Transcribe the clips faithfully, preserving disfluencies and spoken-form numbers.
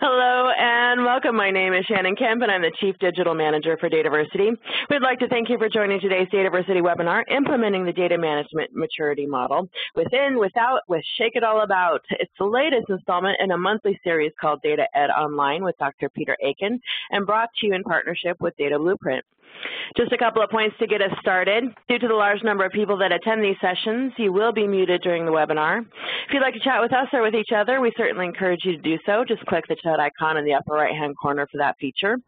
Hello and welcome. My name is Shannon Kemp and I'm the Chief Digital Manager for Dataversity. We'd like to thank you for joining today's Dataversity webinar, Implementing the Data Management Maturity Model, Within, Without, with Shake It All About. It's the latest installment in a monthly series called Data Ed Online with Doctor Peter Aiken and brought to you in partnership with Data Blueprint. Just a couple of points to get us started. Due to the large number of people that attend these sessions, you will be muted during the webinar. If you'd like to chat with us or with each other, we certainly encourage you to do so. Just click the chat icon in the upper right-hand corner for that feature.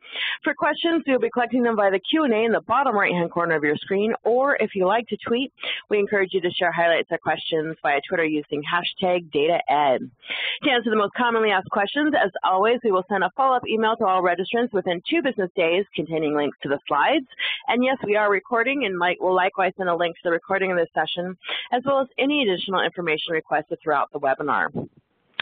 For questions, we'll be collecting them via the Q and A in the bottom right-hand corner of your screen, or if you like to tweet, we encourage you to share highlights or questions via Twitter using hashtag DataEd. To answer the most commonly asked questions, as always, we will send a follow-up email to all registrants within two business days containing links to the slides. And yes, we are recording, and Mike will likewise send a link to the recording of this session, as well as any additional information requested throughout the webinar.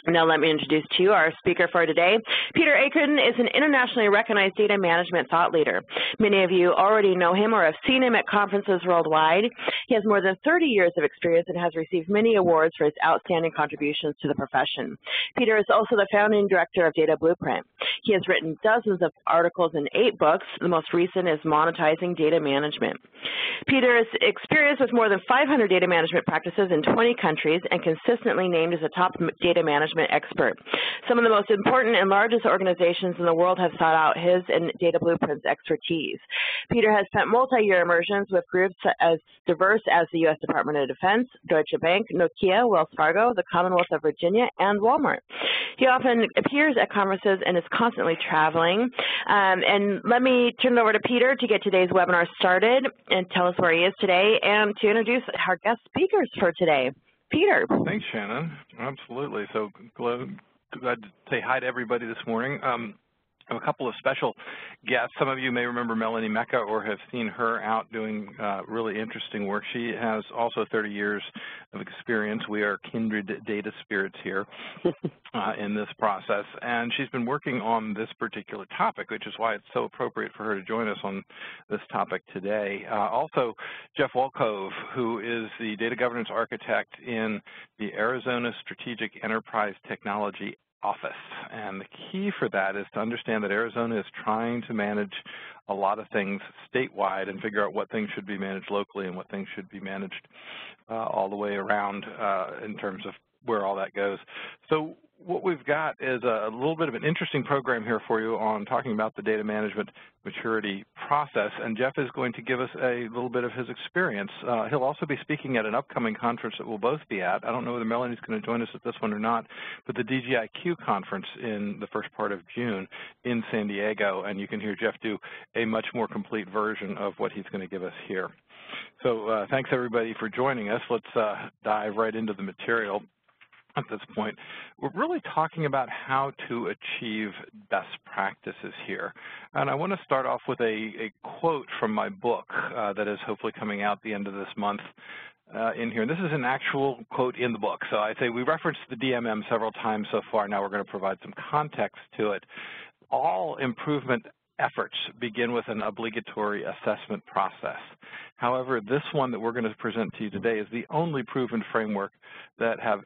Now let me introduce to you our speaker for today. Peter Aiken is an internationally recognized data management thought leader. Many of you already know him or have seen him at conferences worldwide. He has more than thirty years of experience and has received many awards for his outstanding contributions to the profession. Peter is also the founding director of Data Blueprint. He has written dozens of articles in eight books. The most recent is Monetizing Data Management. Peter is experienced with more than five hundred data management practices in twenty countries and consistently named as a top data management expert. Some of the most important and largest organizations in the world have sought out his and Data Blueprint's expertise. Peter has spent multi-year immersions with groups as diverse as the U S Department of Defense, Deutsche Bank, Nokia, Wells Fargo, the Commonwealth of Virginia, and Walmart. He often appears at conferences and is constantly traveling. Um, and let me turn it over to Peter to get today's webinar started and tell us where he is today and to introduce our guest speakers for today. Peter. Thanks, Shannon. Absolutely. So glad to say hi to everybody this morning. Um, I have a couple of special guests. Some of you may remember Melanie Mecca or have seen her out doing uh, really interesting work. She has also thirty years of experience. We are kindred data spirits here uh, in this process. And she's been working on this particular topic, which is why it's so appropriate for her to join us on this topic today. Uh, also, Jeff Wolkove, who is the data governance architect in the Arizona Strategic Enterprise Technology Office. And the key for that is to understand that Arizona is trying to manage a lot of things statewide and figure out what things should be managed locally and what things should be managed uh, all the way around uh, in terms of where all that goes. So what we've got is a little bit of an interesting program here for you on talking about the data management maturity process, and Jeff is going to give us a little bit of his experience. Uh, he'll also be speaking at an upcoming conference that we'll both be at. I don't know whether Melanie's going to join us at this one or not, but the D G I Q conference in the first part of June in San Diego, and you can hear Jeff do a much more complete version of what he's going to give us here. So uh, thanks, everybody, for joining us. Let's uh, dive right into the material. At this point, we're really talking about how to achieve best practices here. And I want to start off with a, a quote from my book uh, that is hopefully coming out the end of this month uh, in here. And this is an actual quote in the book. So I say we referenced the D M M several times so far. Now we're going to provide some context to it. All improvement efforts begin with an obligatory assessment process. However, this one that we're going to present to you today is the only proven framework that have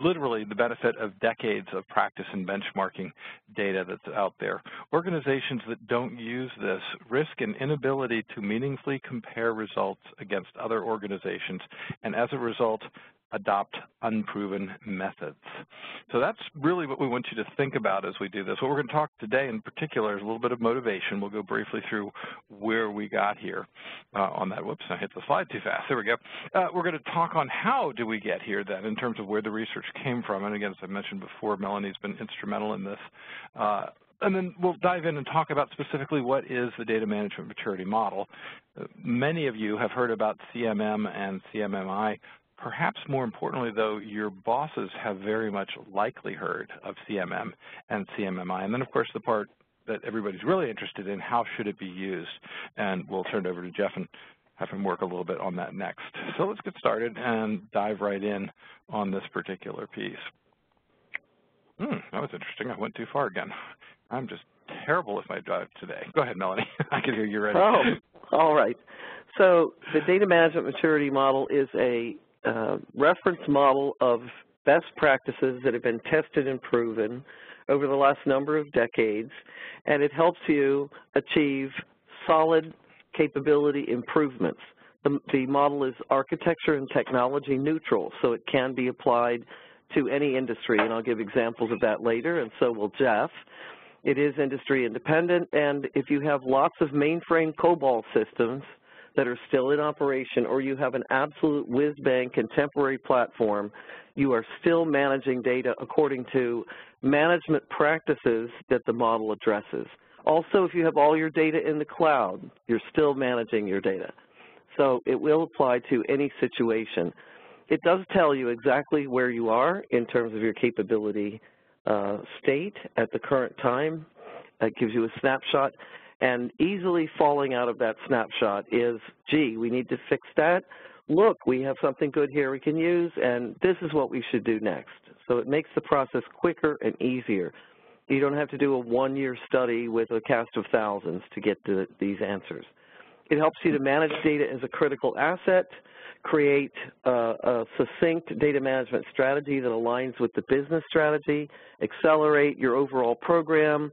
literally the benefit of decades of practice and benchmarking data that's out there. Organizations that don't use this risk an inability to meaningfully compare results against other organizations and, as a result, adopt unproven methods. So that's really what we want you to think about as we do this. What we're going to talk today in particular is a little bit of motivation. We'll go briefly through where we got here uh, on that. Whoops, I hit the slide too fast. There we go. Uh, we're going to talk on how do we get here then in terms of where the research came from. And again, as I mentioned before, Melanie's been instrumental in this. Uh, And then we'll dive in and talk about specifically what is the data management maturity model. Uh, many of you have heard about C M M and C M M I. Perhaps more importantly, though, your bosses have very much likely heard of C M M and C M M I. And then, of course, the part that everybody's really interested in, how should it be used? And we'll turn it over to Jeff and have him work a little bit on that next. So let's get started and dive right in on this particular piece. Hmm, that was interesting. I went too far again. I'm just terrible with my drive today. Go ahead, Melanie. I can hear you right now. Oh, all right. So the data management maturity model is a uh, reference model of best practices that have been tested and proven over the last number of decades, and it helps you achieve solid capability improvements. The, the model is architecture and technology neutral, so it can be applied to any industry, and I'll give examples of that later, and so will Jeff. It is industry independent, and if you have lots of mainframe COBOL systems that are still in operation, or you have an absolute whiz-bang contemporary platform, you are still managing data according to management practices that the model addresses. Also, if you have all your data in the cloud, you're still managing your data. So it will apply to any situation. It does tell you exactly where you are in terms of your capability uh, state at the current time. It gives you a snapshot. And easily falling out of that snapshot is, gee, we need to fix that. Look, we have something good here we can use, and this is what we should do next. So it makes the process quicker and easier. You don't have to do a one-year study with a cast of thousands to get to these answers. It helps you to manage data as a critical asset, create a, a succinct data management strategy that aligns with the business strategy, accelerate your overall program,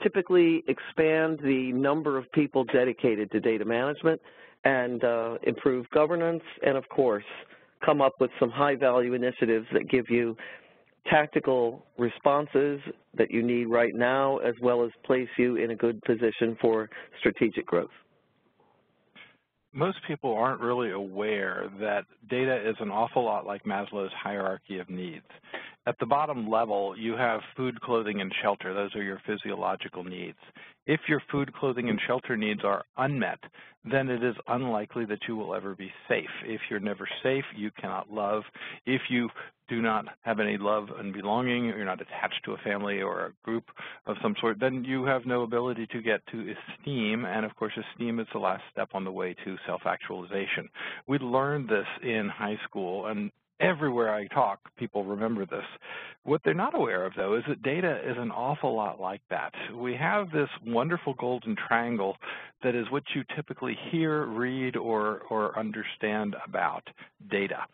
typically expand the number of people dedicated to data management, and uh, improve governance, and of course, come up with some high-value initiatives that give you tactical responses that you need right now, as well as place you in a good position for strategic growth. Most people aren't really aware that data is an awful lot like Maslow's hierarchy of needs. At the bottom level, you have food, clothing, and shelter. Those are your physiological needs. If your food, clothing, and shelter needs are unmet, then it is unlikely that you will ever be safe. If you're never safe, you cannot love. If you do not have any love and belonging, or you're not attached to a family or a group of some sort, then you have no ability to get to esteem. And of course, esteem is the last step on the way to self-actualization. We learned this in high school, and everywhere I talk, people remember this. What they're not aware of, though, is that data is an awful lot like that. We have this wonderful golden triangle that is what you typically hear, read, or, or understand about data.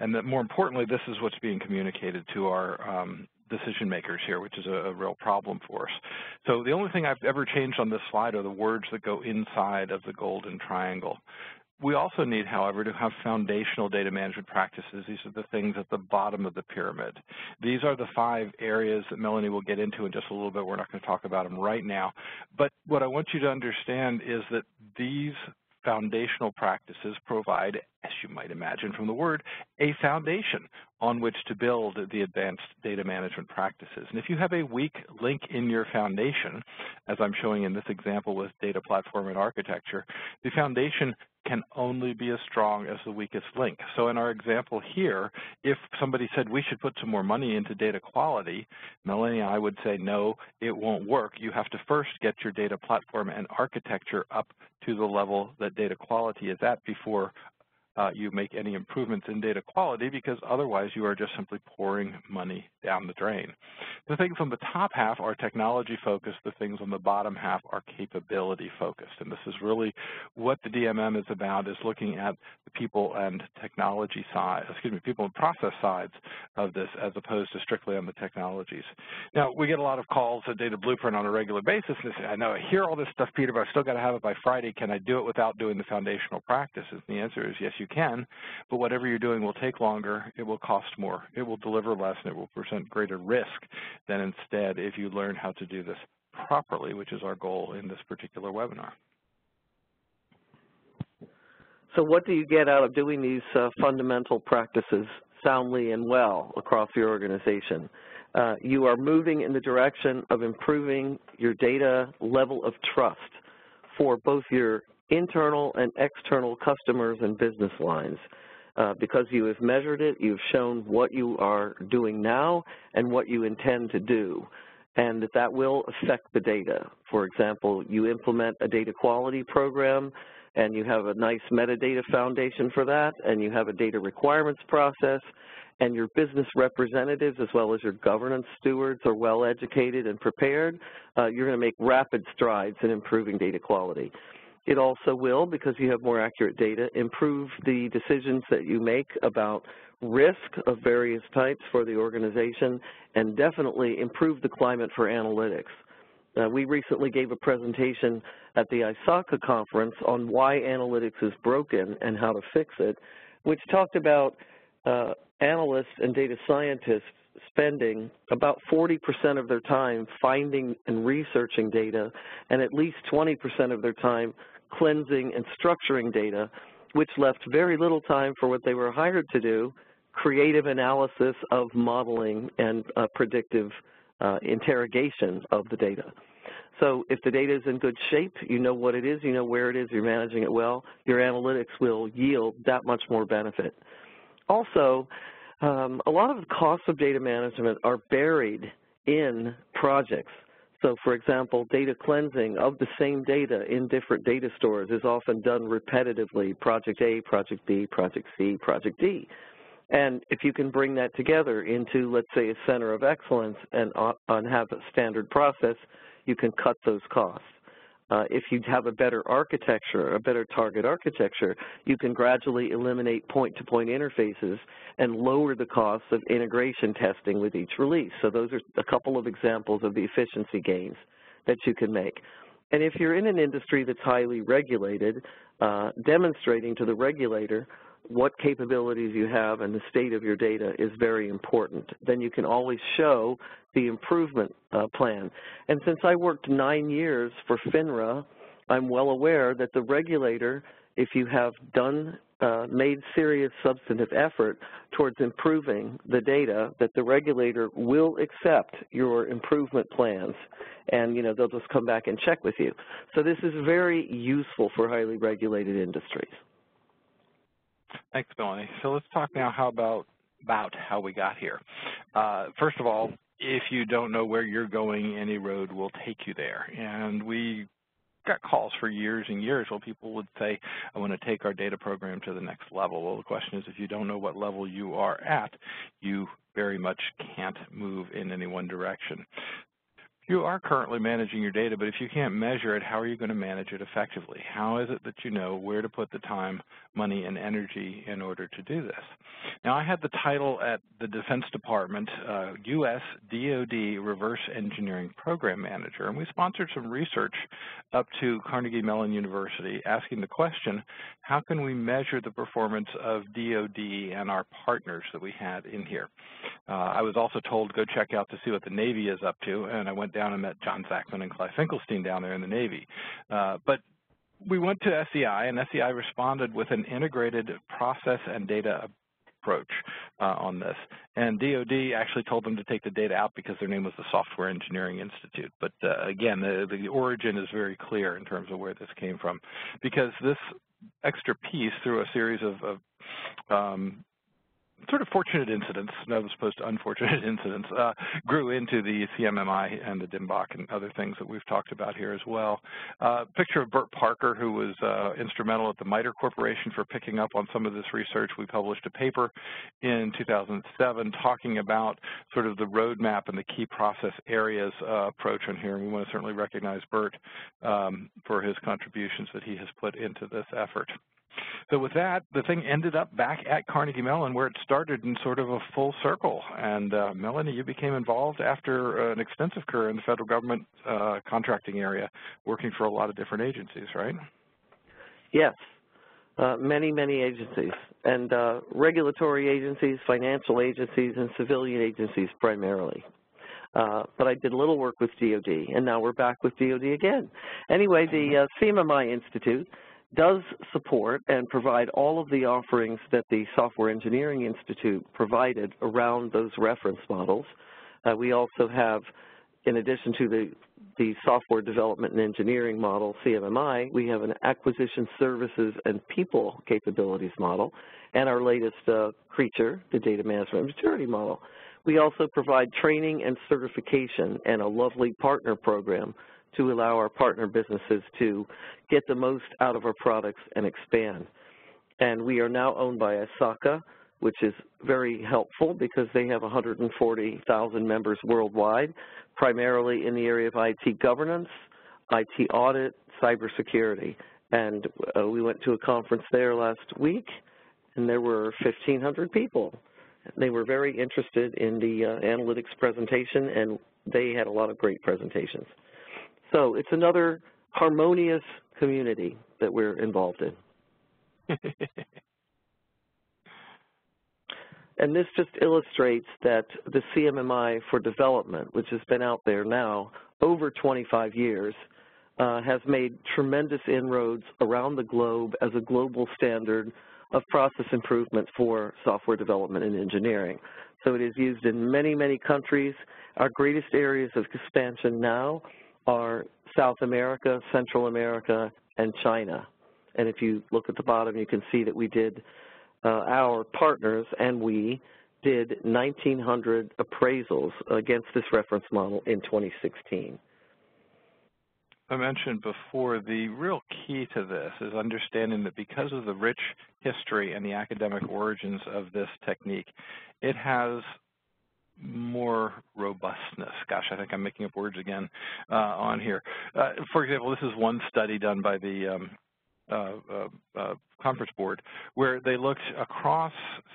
And that, more importantly, this is what's being communicated to our um, decision makers here, which is a, a real problem for us. So the only thing I've ever changed on this slide are the words that go inside of the golden triangle. We also need, however, to have foundational data management practices. These are the things at the bottom of the pyramid. These are the five areas that Melanie will get into in just a little bit. We're not going to talk about them right now. But what I want you to understand is that these foundational practices provide, as you might imagine from the word, a foundation on which to build the advanced data management practices. And if you have a weak link in your foundation, as I'm showing in this example with data platform and architecture, the foundation can only be as strong as the weakest link. So in our example here, if somebody said we should put some more money into data quality, Melanie and I would say, no, it won't work. You have to first get your data platform and architecture up to the level that data quality is at before Uh, you make any improvements in data quality, because otherwise you are just simply pouring money down the drain. The things on the top half are technology focused. The things on the bottom half are capability focused. And this is really what the D M M is about, is looking at the people and technology side, excuse me, people and process sides of this, as opposed to strictly on the technologies. Now, we get a lot of calls at Data Blueprint on a regular basis. And they say, I know I hear all this stuff, Peter, but I've still got to have it by Friday. Can I do it without doing the foundational practices? And the answer is yes, you You can, but whatever you're doing will take longer, it will cost more, it will deliver less, and it will present greater risk than instead if you learn how to do this properly, which is our goal in this particular webinar. So what do you get out of doing these uh, fundamental practices soundly and well across your organization? Uh, you are moving in the direction of improving your data level of trust for both your internal and external customers and business lines, uh, because you have measured it, you've shown what you are doing now and what you intend to do, and that that will affect the data. For example, you implement a data quality program and you have a nice metadata foundation for that, and you have a data requirements process, and your business representatives as well as your governance stewards are well educated and prepared. Uh, you're going to make rapid strides in improving data quality. It also will, because you have more accurate data, improve the decisions that you make about risk of various types for the organization, and definitely improve the climate for analytics. Uh, we recently gave a presentation at the I SACA conference on why analytics is broken and how to fix it, which talked about uh, analysts and data scientists spending about forty percent of their time finding and researching data, and at least twenty percent of their time cleansing and structuring data, which left very little time for what they were hired to do, creative analysis of modeling and uh, predictive uh, interrogation of the data. So if the data is in good shape, you know what it is, you know where it is, you're managing it well, your analytics will yield that much more benefit. Also, um, a lot of the costs of data management are buried in projects. So, for example, data cleansing of the same data in different data stores is often done repetitively, project A, project B, project C, project D. And if you can bring that together into, let's say, a center of excellence and, and have a standard process, you can cut those costs. Uh, if you have a better architecture, a better target architecture, you can gradually eliminate point-to-point interfaces and lower the costs of integration testing with each release. So those are a couple of examples of the efficiency gains that you can make. And if you're in an industry that's highly regulated, uh, demonstrating to the regulator what capabilities you have and the state of your data is very important. Then you can always show the improvement uh, plan. And since I worked nine years for FINRA, I'm well aware that the regulator, if you have done, uh, made serious substantive effort towards improving the data, that the regulator will accept your improvement plans. And, you know, they'll just come back and check with you. So this is very useful for highly regulated industries. Thanks, Melanie. So let's talk now how about, about how we got here. Uh, first of all, if you don't know where you're going, any road will take you there. And we got calls for years and years where people would say, I want to take our data program to the next level. Well, the question is, if you don't know what level you are at, you very much can't move in any one direction. You are currently managing your data, but if you can't measure it, how are you going to manage it effectively? How is it that you know where to put the time, money, and energy in order to do this? Now, I had the title at the Defense Department, uh, U S D O D Reverse Engineering Program Manager, and we sponsored some research up to Carnegie Mellon University asking the question, how can we measure the performance of D O D and our partners that we had in here? Uh, I was also told, go check out to see what the Navy is up to, and I went down and met John Zachman and Clive Finkelstein down there in the Navy. Uh, but we went to S E I, and S E I responded with an integrated process and data approach uh, on this. And D O D actually told them to take the data out because their name was the Software Engineering Institute. But uh, again, the, the origin is very clear in terms of where this came from, because this extra piece through a series of, of um, sort of fortunate incidents, as opposed to unfortunate incidents, uh, grew into the C M M I and the DIMBOK and other things that we've talked about here as well. Uh, picture of Bert Parker, who was uh, instrumental at the MITRE Corporation for picking up on some of this research. We published a paper in two thousand seven talking about sort of the roadmap and the key process areas uh, approach on here. And we want to certainly recognize Bert um, for his contributions that he has put into this effort. So with that, the thing ended up back at Carnegie Mellon, where it started in sort of a full circle. And uh, Melanie, you became involved after an extensive career in the federal government uh, contracting area, working for a lot of different agencies, right? Yes, uh, many, many agencies, and uh, regulatory agencies, financial agencies, and civilian agencies primarily. Uh, but I did a little work with D O D, and now we're back with D O D again. Anyway, the uh, C M M I Institute does support and provide all of the offerings that the Software Engineering Institute provided around those reference models. Uh, we also have, in addition to the, the Software Development and Engineering model, C M M I, we have an Acquisition Services and People Capabilities model, and our latest uh, creature, the Data Management Maturity model. We also provide training and certification and a lovely partner program to allow our partner businesses to get the most out of our products and expand. And we are now owned by ISACA, which is very helpful because they have one hundred forty thousand members worldwide, primarily in the area of I T governance, I T audit, cybersecurity. And uh, we went to a conference there last week, and there were fifteen hundred people. They were very interested in the uh, analytics presentation, and they had a lot of great presentations. So it's another harmonious community that we're involved in. And this just illustrates that the C M M I for Development, which has been out there now over twenty-five years, uh, has made tremendous inroads around the globe as a global standard of process improvement for software development and engineering. So it is used in many, many countries. Our greatest areas of expansion now are South America, Central America, and China. And if you look at the bottom, you can see that we did, uh, our partners and we did nineteen hundred appraisals against this reference model in twenty sixteen. I mentioned before, the real key to this is understanding that because of the rich history and the academic origins of this technique, it has more robustness. Gosh, I think I'm making up words again uh, on here. Uh, for example, this is one study done by the um, uh, uh, uh, Conference Board where they looked across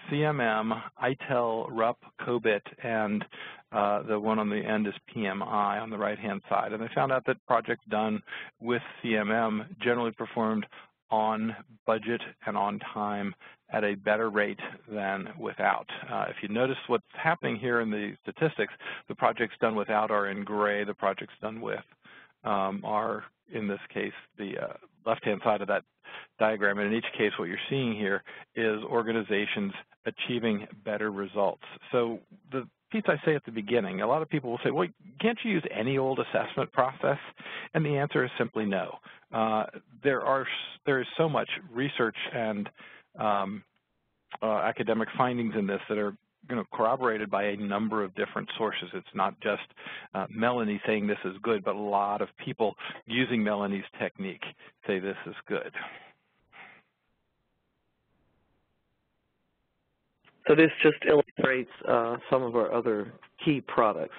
C M M, I T E L, R U P, COBIT, and Uh, the one on the end is P M I on the right-hand side, and they found out that projects done with C M M generally performed on budget and on time at a better rate than without. Uh, if you notice what's happening here in the statistics, the projects done without are in gray, the projects done with um, are, in this case, the uh, left-hand side of that diagram, and in each case what you're seeing here is organizations achieving better results. So the piece I say at the beginning, a lot of people will say, well, can't you use any old assessment process? And the answer is simply no. Uh, there are there is so much research and um, uh, academic findings in this that are you know, corroborated by a number of different sources. It's not just uh, Melanie saying this is good, but a lot of people using Melanie's technique say this is good. So this just illustrates uh, some of our other key products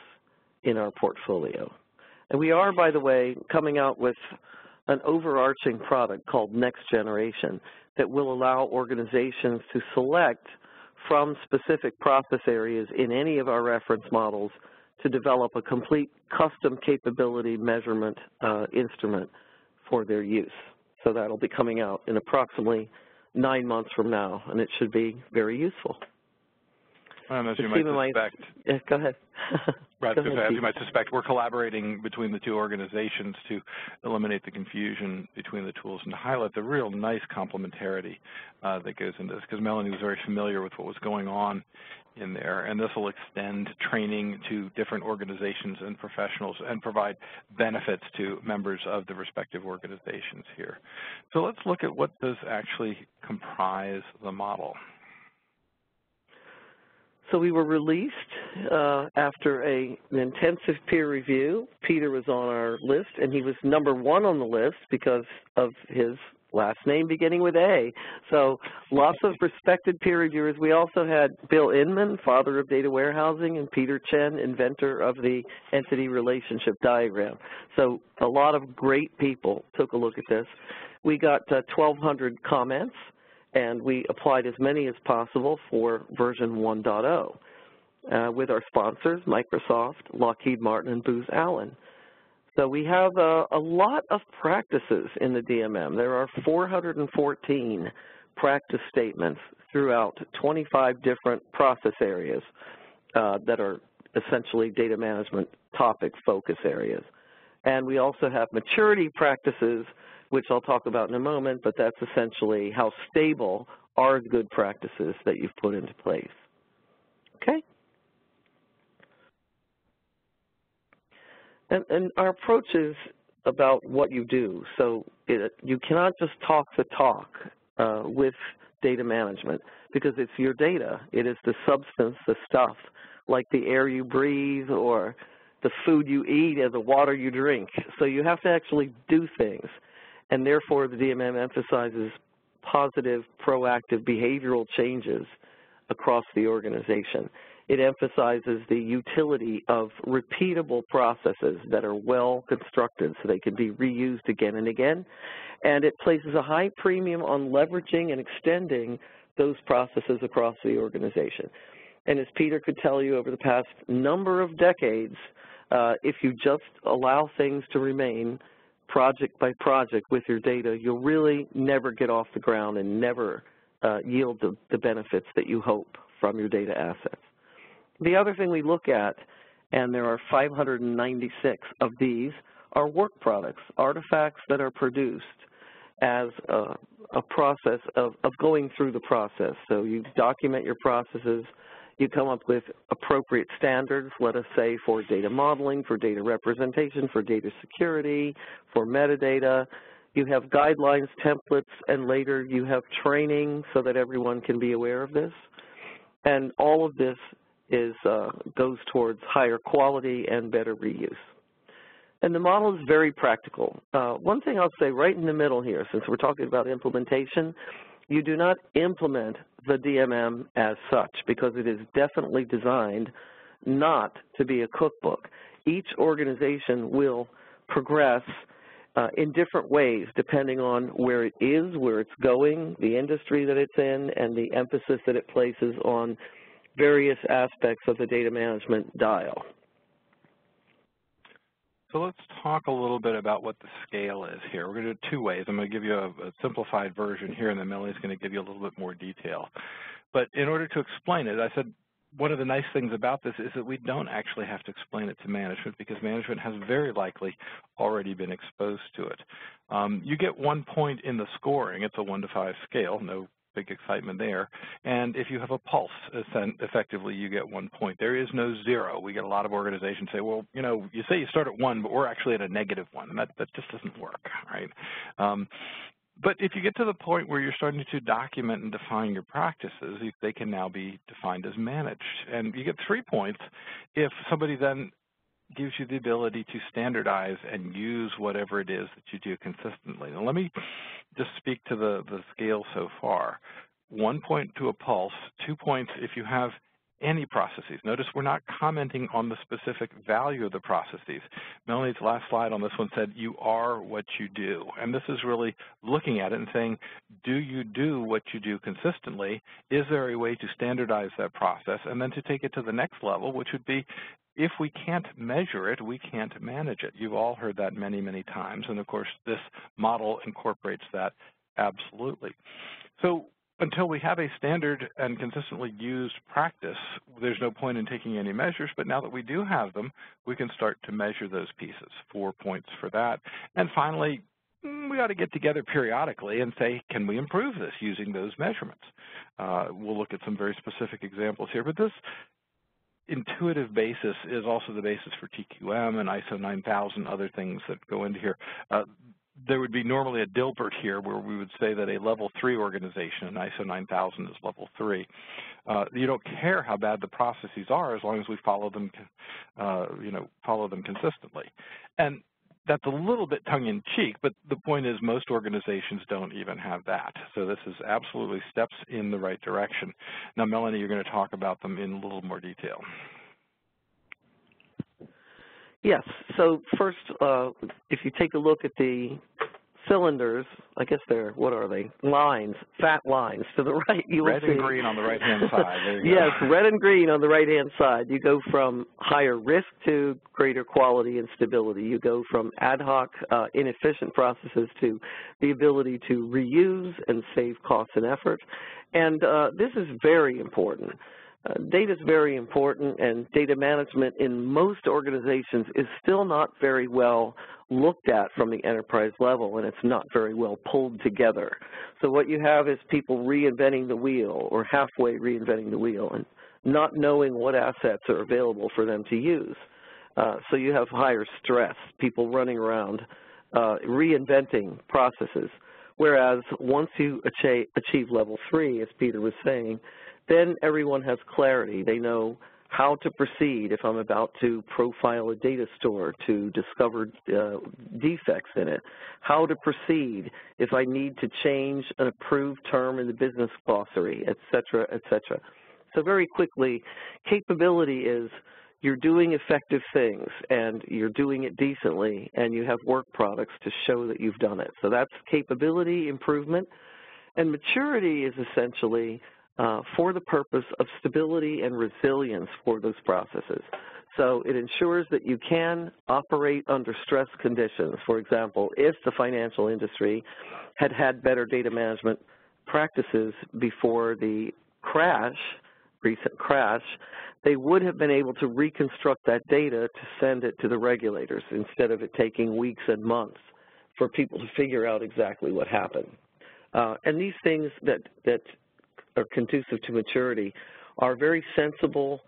in our portfolio. And we are, by the way, coming out with an overarching product called Next Generation that will allow organizations to select from specific process areas in any of our reference models to develop a complete custom capability measurement uh, instrument for their use. So that'll be coming out in approximately nine months from now, and it should be very useful. Um, as you might suspect, yeah, go ahead. Right, go ahead, as you might suspect, we're collaborating between the two organizations to eliminate the confusion between the tools and to highlight the real nice complementarity uh, that goes into this, because Melanie was very familiar with what was going on in there, and this will extend training to different organizations and professionals and provide benefits to members of the respective organizations here. So let's look at what does actually comprise the model. So we were released uh, after a, an intensive peer review. Peter was on our list, and he was number one on the list because of his last name beginning with A. So lots of respected peer reviewers. We also had Bill Inman, father of data warehousing, and Peter Chen, inventor of the entity relationship diagram. So a lot of great people took a look at this. We got uh, twelve hundred comments, and we applied as many as possible for version one point oh uh, with our sponsors, Microsoft, Lockheed Martin, and Booz Allen. So we have a, a lot of practices in the D M M. There are four hundred fourteen practice statements throughout twenty-five different process areas uh, that are essentially data management topic focus areas. And we also have maturity practices, which I'll talk about in a moment, but that's essentially how stable are good practices that you've put into place. Okay? And, and our approach is about what you do. So it, you cannot just talk the talk uh, with data management, because it's your data. It is the substance, the stuff, like the air you breathe or the food you eat and the water you drink. So you have to actually do things. And therefore, the D M M emphasizes positive, proactive behavioral changes across the organization. It emphasizes the utility of repeatable processes that are well constructed so they can be reused again and again. And it places a high premium on leveraging and extending those processes across the organization. And as Peter could tell you, over the past number of decades, uh, if you just allow things to remain project by project with your data, you'll really never get off the ground and never uh, yield the, the benefits that you hope from your data assets. The other thing we look at, and there are five hundred ninety-six of these, are work products, artifacts that are produced as a, a process of, of going through the process. So you document your processes, you come up with appropriate standards, let us say for data modeling, for data representation, for data security, for metadata. You have guidelines, templates, and later you have training so that everyone can be aware of this. And all of this is, uh, goes towards higher quality and better reuse. And the model is very practical. Uh, one thing I'll say right in the middle here, since we're talking about implementation, you do not implement the D M M as such because it is definitely designed not to be a cookbook. Each organization will progress uh, in different ways depending on where it is, where it's going, the industry that it's in, and the emphasis that it places on various aspects of the data management dial. So let's talk a little bit about what the scale is here. We're going to do it two ways. I'm going to give you a, a simplified version here, and then Melanie's going to give you a little bit more detail. But in order to explain it, I said one of the nice things about this is that we don't actually have to explain it to management because management has very likely already been exposed to it. Um, you get one point in the scoring. It's a one to five scale, no big excitement there. And if you have a pulse, effectively, you get one point. There is no zero. We get a lot of organizations say, well, you know, you say you start at one, but we're actually at a negative one. And that, that just doesn't work, right? Um, but if you get to the point where you're starting to document and define your practices, they can now be defined as managed. And you get three points if somebody then gives you the ability to standardize and use whatever it is that you do consistently. Now, let me just speak to the, the scale so far. One point to a pulse, two points if you have any processes. Notice we're not commenting on the specific value of the processes. Melanie's last slide on this one said, you are what you do. And this is really looking at it and saying, do you do what you do consistently? Is there a way to standardize that process? And then to take it to the next level, which would be, if we can't measure it, we can't manage it. You've all heard that many, many times. And, of course, this model incorporates that absolutely. So until we have a standard and consistently used practice, there's no point in taking any measures. But now that we do have them, we can start to measure those pieces. Four points for that. And finally, we ought to get together periodically and say, can we improve this using those measurements? Uh, we'll look at some very specific examples here. But this intuitive basis is also the basis for T Q M and I S O nine thousand, other things that go into here. Uh, there would be normally a Dilbert here where we would say that a level three organization, and I S O nine thousand is level three. Uh, you don't care how bad the processes are as long as we follow them, uh, you know, follow them consistently. And that's a little bit tongue-in-cheek, but the point is most organizations don't even have that. So this is absolutely steps in the right direction. Now, Melanie, you're going to talk about them in a little more detail. Yes. So first, uh, if you take a look at the cylinders, I guess they're, what are they? Lines, fat lines to the right. You red and see. green on the right-hand side. There you yes, go. Red and green on the right-hand side. You go from higher risk to greater quality and stability. You go from ad hoc, uh, inefficient processes to the ability to reuse and save costs and effort. And uh, this is very important. Uh, data is very important, and data management in most organizations is still not very well looked at from the enterprise level, and it's not very well pulled together. So what you have is people reinventing the wheel or halfway reinventing the wheel and not knowing what assets are available for them to use. Uh, so you have higher stress, people running around uh, reinventing processes, whereas once you achieve, achieve level three, as Peter was saying, then everyone has clarity. They know how to proceed if I'm about to profile a data store to discover uh, defects in it, how to proceed if I need to change an approved term in the business glossary, et cetera, et cetera. So very quickly, capability is you're doing effective things and you're doing it decently and you have work products to show that you've done it. So that's capability improvement. And maturity is essentially uh, for the purpose of stability and resilience for those processes. So it ensures that you can operate under stress conditions. For example, if the financial industry had had better data management practices before the crash, recent crash, they would have been able to reconstruct that data to send it to the regulators instead of it taking weeks and months for people to figure out exactly what happened. Uh, and these things that, that are conducive to maturity are very sensible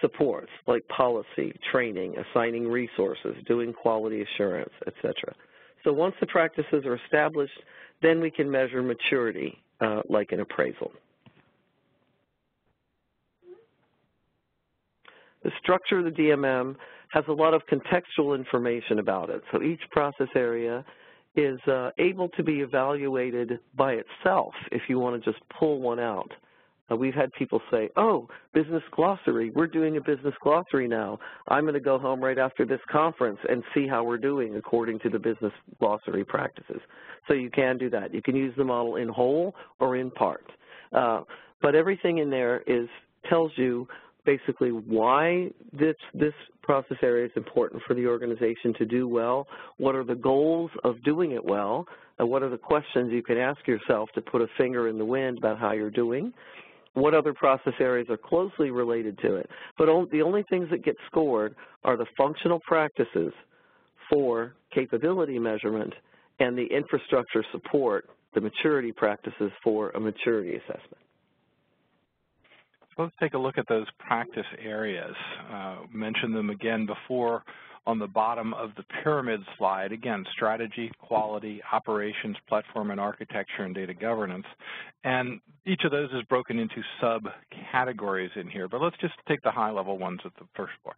supports like policy, training, assigning resources, doing quality assurance, et cetera. So once the practices are established, then we can measure maturity uh, like an appraisal. The structure of the D M M has a lot of contextual information about it. So each process area is uh, able to be evaluated by itself if you want to just pull one out. Uh, we've had people say, oh, business glossary, we're doing a business glossary now. I'm going to go home right after this conference and see how we're doing according to the business glossary practices. So you can do that. You can use the model in whole or in part. Uh, but everything in there is tells you basically why this, this process area is important for the organization to do well, what are the goals of doing it well, and what are the questions you can ask yourself to put a finger in the wind about how you're doing, what other process areas are closely related to it. But on, the only things that get scored are the functional practices for capability measurement and the infrastructure support, the maturity practices for a maturity assessment. Let's take a look at those practice areas. Uh, mentioned them again before on the bottom of the pyramid slide. Again, strategy, quality, operations, platform and architecture, and data governance. And each of those is broken into subcategories in here, but let's just take the high-level ones at the first floor.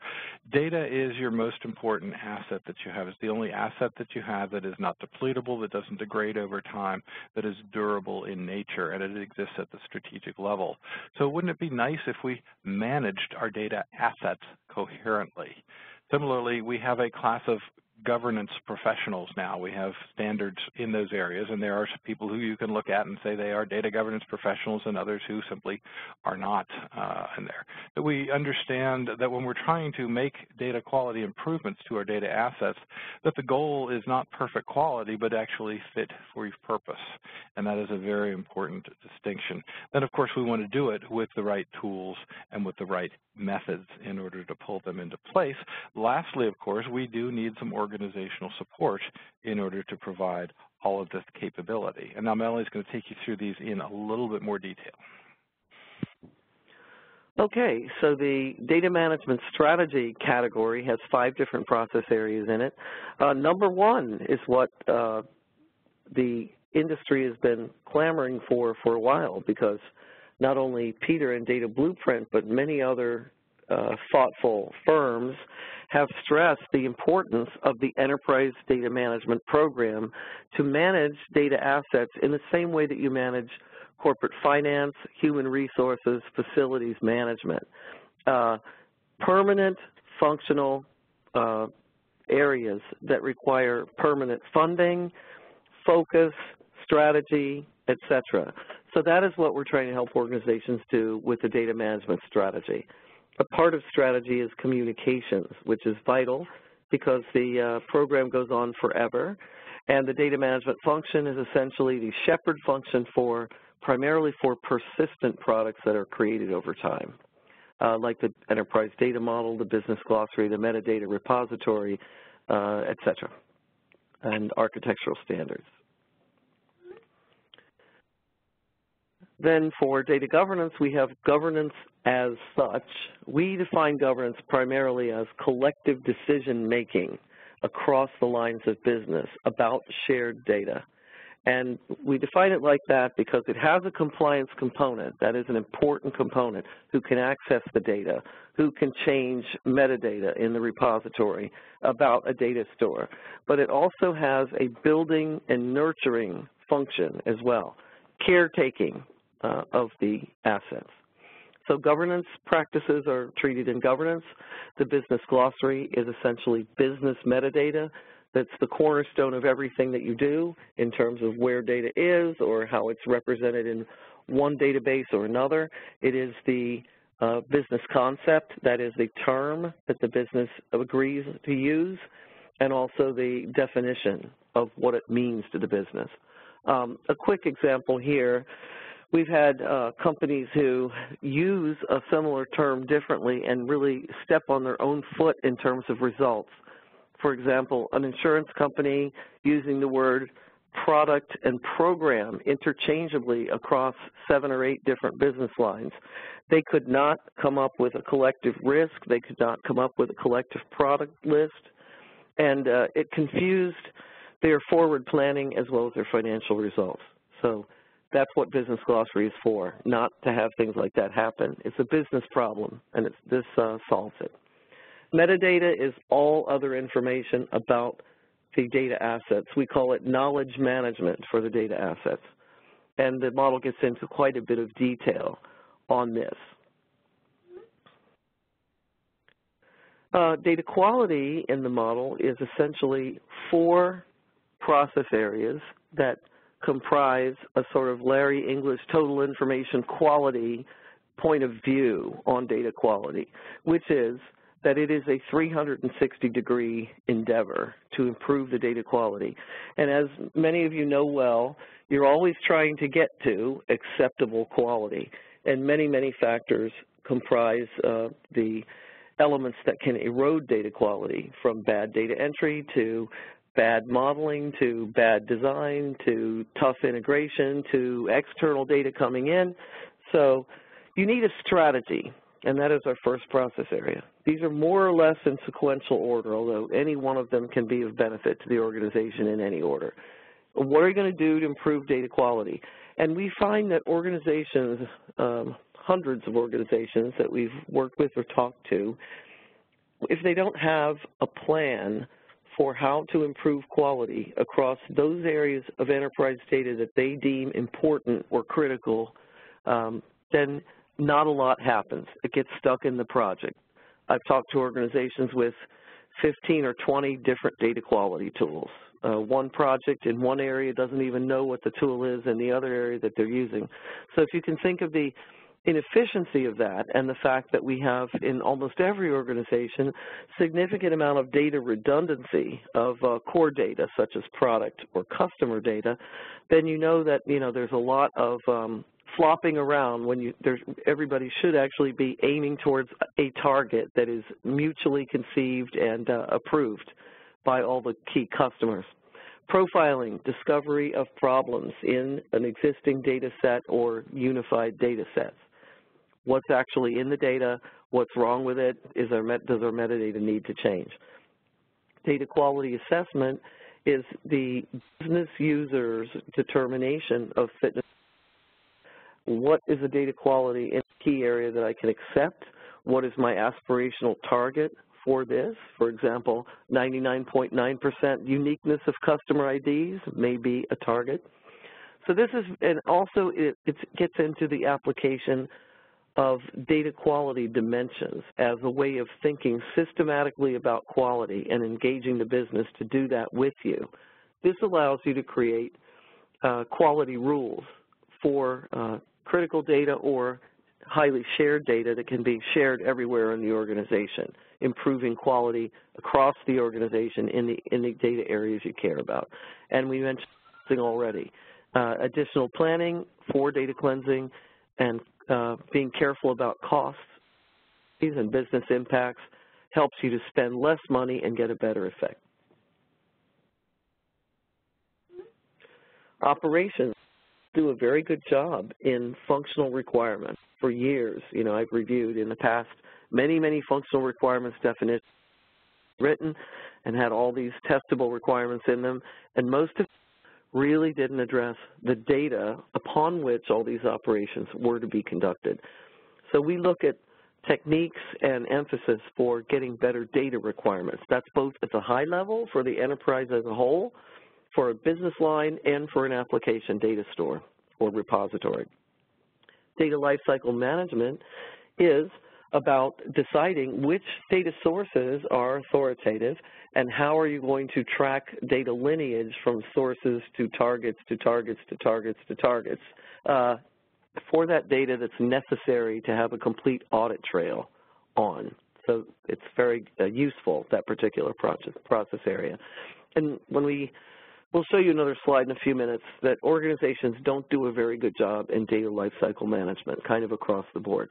Data is your most important asset that you have. It's the only asset that you have that is not depletable, that doesn't degrade over time, that is durable in nature, and it exists at the strategic level. So wouldn't it be nice if we managed our data assets coherently? Similarly, we have a class of governance professionals now. We have standards in those areas, and there are people who you can look at and say they are data governance professionals and others who simply are not uh, in there. But we understand that when we're trying to make data quality improvements to our data assets, that the goal is not perfect quality, but actually fit for your purpose, and that is a very important distinction. Then, of course, we want to do it with the right tools and with the right methods in order to pull them into place. Lastly, of course, we do need some organizational support in order to provide all of this capability. And now Melanie's going to take you through these in a little bit more detail. Okay, so the data management strategy category has five different process areas in it. Uh, number one is what uh, the industry has been clamoring for for a while, because not only Peter and Data Blueprint, but many other uh, thoughtful firms have stressed the importance of the enterprise data management program to manage data assets in the same way that you manage corporate finance, human resources, facilities management. Uh, permanent functional uh, areas that require permanent funding, focus, strategy, et cetera. So that is what we're trying to help organizations do with the data management strategy. A part of strategy is communications, which is vital because the uh, program goes on forever, and the data management function is essentially the shepherd function for primarily for persistent products that are created over time, uh, like the enterprise data model, the business glossary, the metadata repository, uh, et cetera, and architectural standards. Then for data governance, we have governance as such. We define governance primarily as collective decision-making across the lines of business about shared data. And we define it like that because it has a compliance component. That is an important component: who can access the data, who can change metadata in the repository about a data store. But it also has a building and nurturing function as well, caretaking Uh, of the assets. So governance practices are treated in governance. The business glossary is essentially business metadata that's the cornerstone of everything that you do in terms of where data is or how it's represented in one database or another. It is the uh, business concept, that is the term that the business agrees to use, and also the definition of what it means to the business. Um, a quick example here, we've had uh, companies who use a similar term differently and really step on their own foot in terms of results. For example, an insurance company using the word product and program interchangeably across seven or eight different business lines. They could not come up with a collective risk. They could not come up with a collective product list. And uh, it confused their forward planning as well as their financial results. So that's what business glossary is for, not to have things like that happen. It's a business problem, and it's, this uh, solves it. Metadata is all other information about the data assets. We call it knowledge management for the data assets. And the model gets into quite a bit of detail on this. Uh, data quality in the model is essentially four process areas that comprise a sort of Larry English total information quality point of view on data quality, which is that it is a three hundred sixty degree endeavor to improve the data quality. And as many of you know well, you're always trying to get to acceptable quality. And many, many factors comprise uh, the elements that can erode data quality, from bad data entry to bad modeling to bad design to tough integration to external data coming in. So you need a strategy, and that is our first process area. These are more or less in sequential order, although any one of them can be of benefit to the organization in any order. What are you going to do to improve data quality? And we find that organizations, um, hundreds of organizations that we've worked with or talked to, if they don't have a plan for how to improve quality across those areas of enterprise data that they deem important or critical, um, then not a lot happens. It gets stuck in the project. I've talked to organizations with fifteen or twenty different data quality tools. Uh, one project in one area doesn't even know what the tool is in the other area that they're using. So if you can think of the inefficiency of that and the fact that we have in almost every organization significant amount of data redundancy of uh, core data such as product or customer data, then you know that you know there's a lot of um, flopping around when you, there's, everybody should actually be aiming towards a target that is mutually conceived and uh, approved by all the key customers. Profiling, discovery of problems in an existing data set or unified data sets. What's actually in the data? What's wrong with it? Is our met, does our metadata need to change? Data quality assessment is the business user's determination of fitness. What is the data quality in the key area that I can accept? What is my aspirational target for this? For example, ninety-nine point nine percent uniqueness of customer I Ds may be a target. So this is, and also it, it gets into the application of data quality dimensions as a way of thinking systematically about quality and engaging the business to do that with you. This allows you to create uh, quality rules for uh, critical data or highly shared data that can be shared everywhere in the organization, improving quality across the organization in the, in the data areas you care about. And we mentioned something already, uh, additional planning for data cleansing and uh, being careful about costs and business impacts helps you to spend less money and get a better effect. Operations do a very good job in functional requirements. For years, you know, I've reviewed in the past many, many functional requirements definitions written and had all these testable requirements in them, and most of them really didn't address the data upon which all these operations were to be conducted. So we look at techniques and emphasis for getting better data requirements. That's both at the high level for the enterprise as a whole, for a business line, and for an application data store or repository. Data lifecycle management is about deciding which data sources are authoritative and how are you going to track data lineage from sources to targets to targets to targets to targets uh, for that data that's necessary to have a complete audit trail on. So it's very uh, useful, that particular process, process area. And when we, we'll show you another slide in a few minutes that organizations don't do a very good job in data lifecycle management, kind of across the board.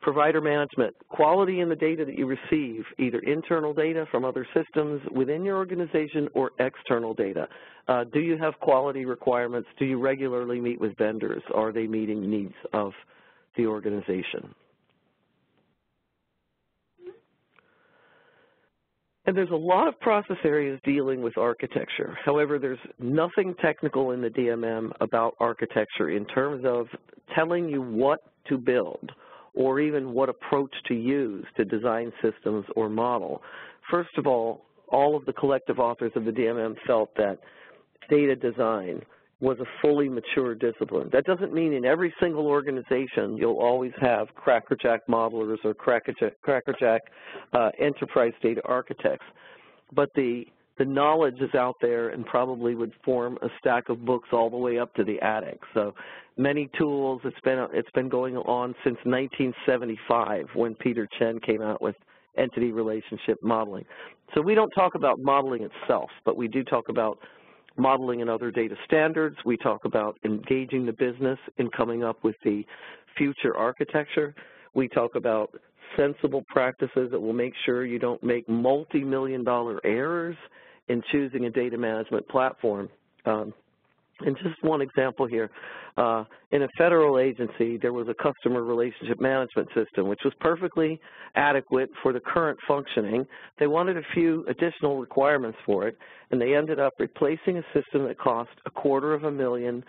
Provider management, quality in the data that you receive, either internal data from other systems within your organization or external data. Uh, do you have quality requirements? Do you regularly meet with vendors? Are they meeting needs of the organization? And there's a lot of process areas dealing with architecture. However, there's nothing technical in the D M M about architecture in terms of telling you what to build or even what approach to use to design systems or model. First of all, all of the collective authors of the D M M felt that data design was a fully mature discipline. That doesn't mean in every single organization you'll always have crackerjack modelers or crackerjack, crackerjack uh, enterprise data architects, but the, the knowledge is out there and probably would form a stack of books all the way up to the attic. So many tools, it's been, it's been going on since nineteen seventy-five when Peter Chen came out with entity relationship modeling. So we don't talk about modeling itself, but we do talk about modeling and other data standards. We talk about engaging the business in coming up with the future architecture. We talk about sensible practices that will make sure you don't make multi-million dollar errors in choosing a data management platform. Um, and just one example here, uh, in a federal agency, there was a customer relationship management system, which was perfectly adequate for the current functioning. They wanted a few additional requirements for it, and they ended up replacing a system that cost a quarter of a million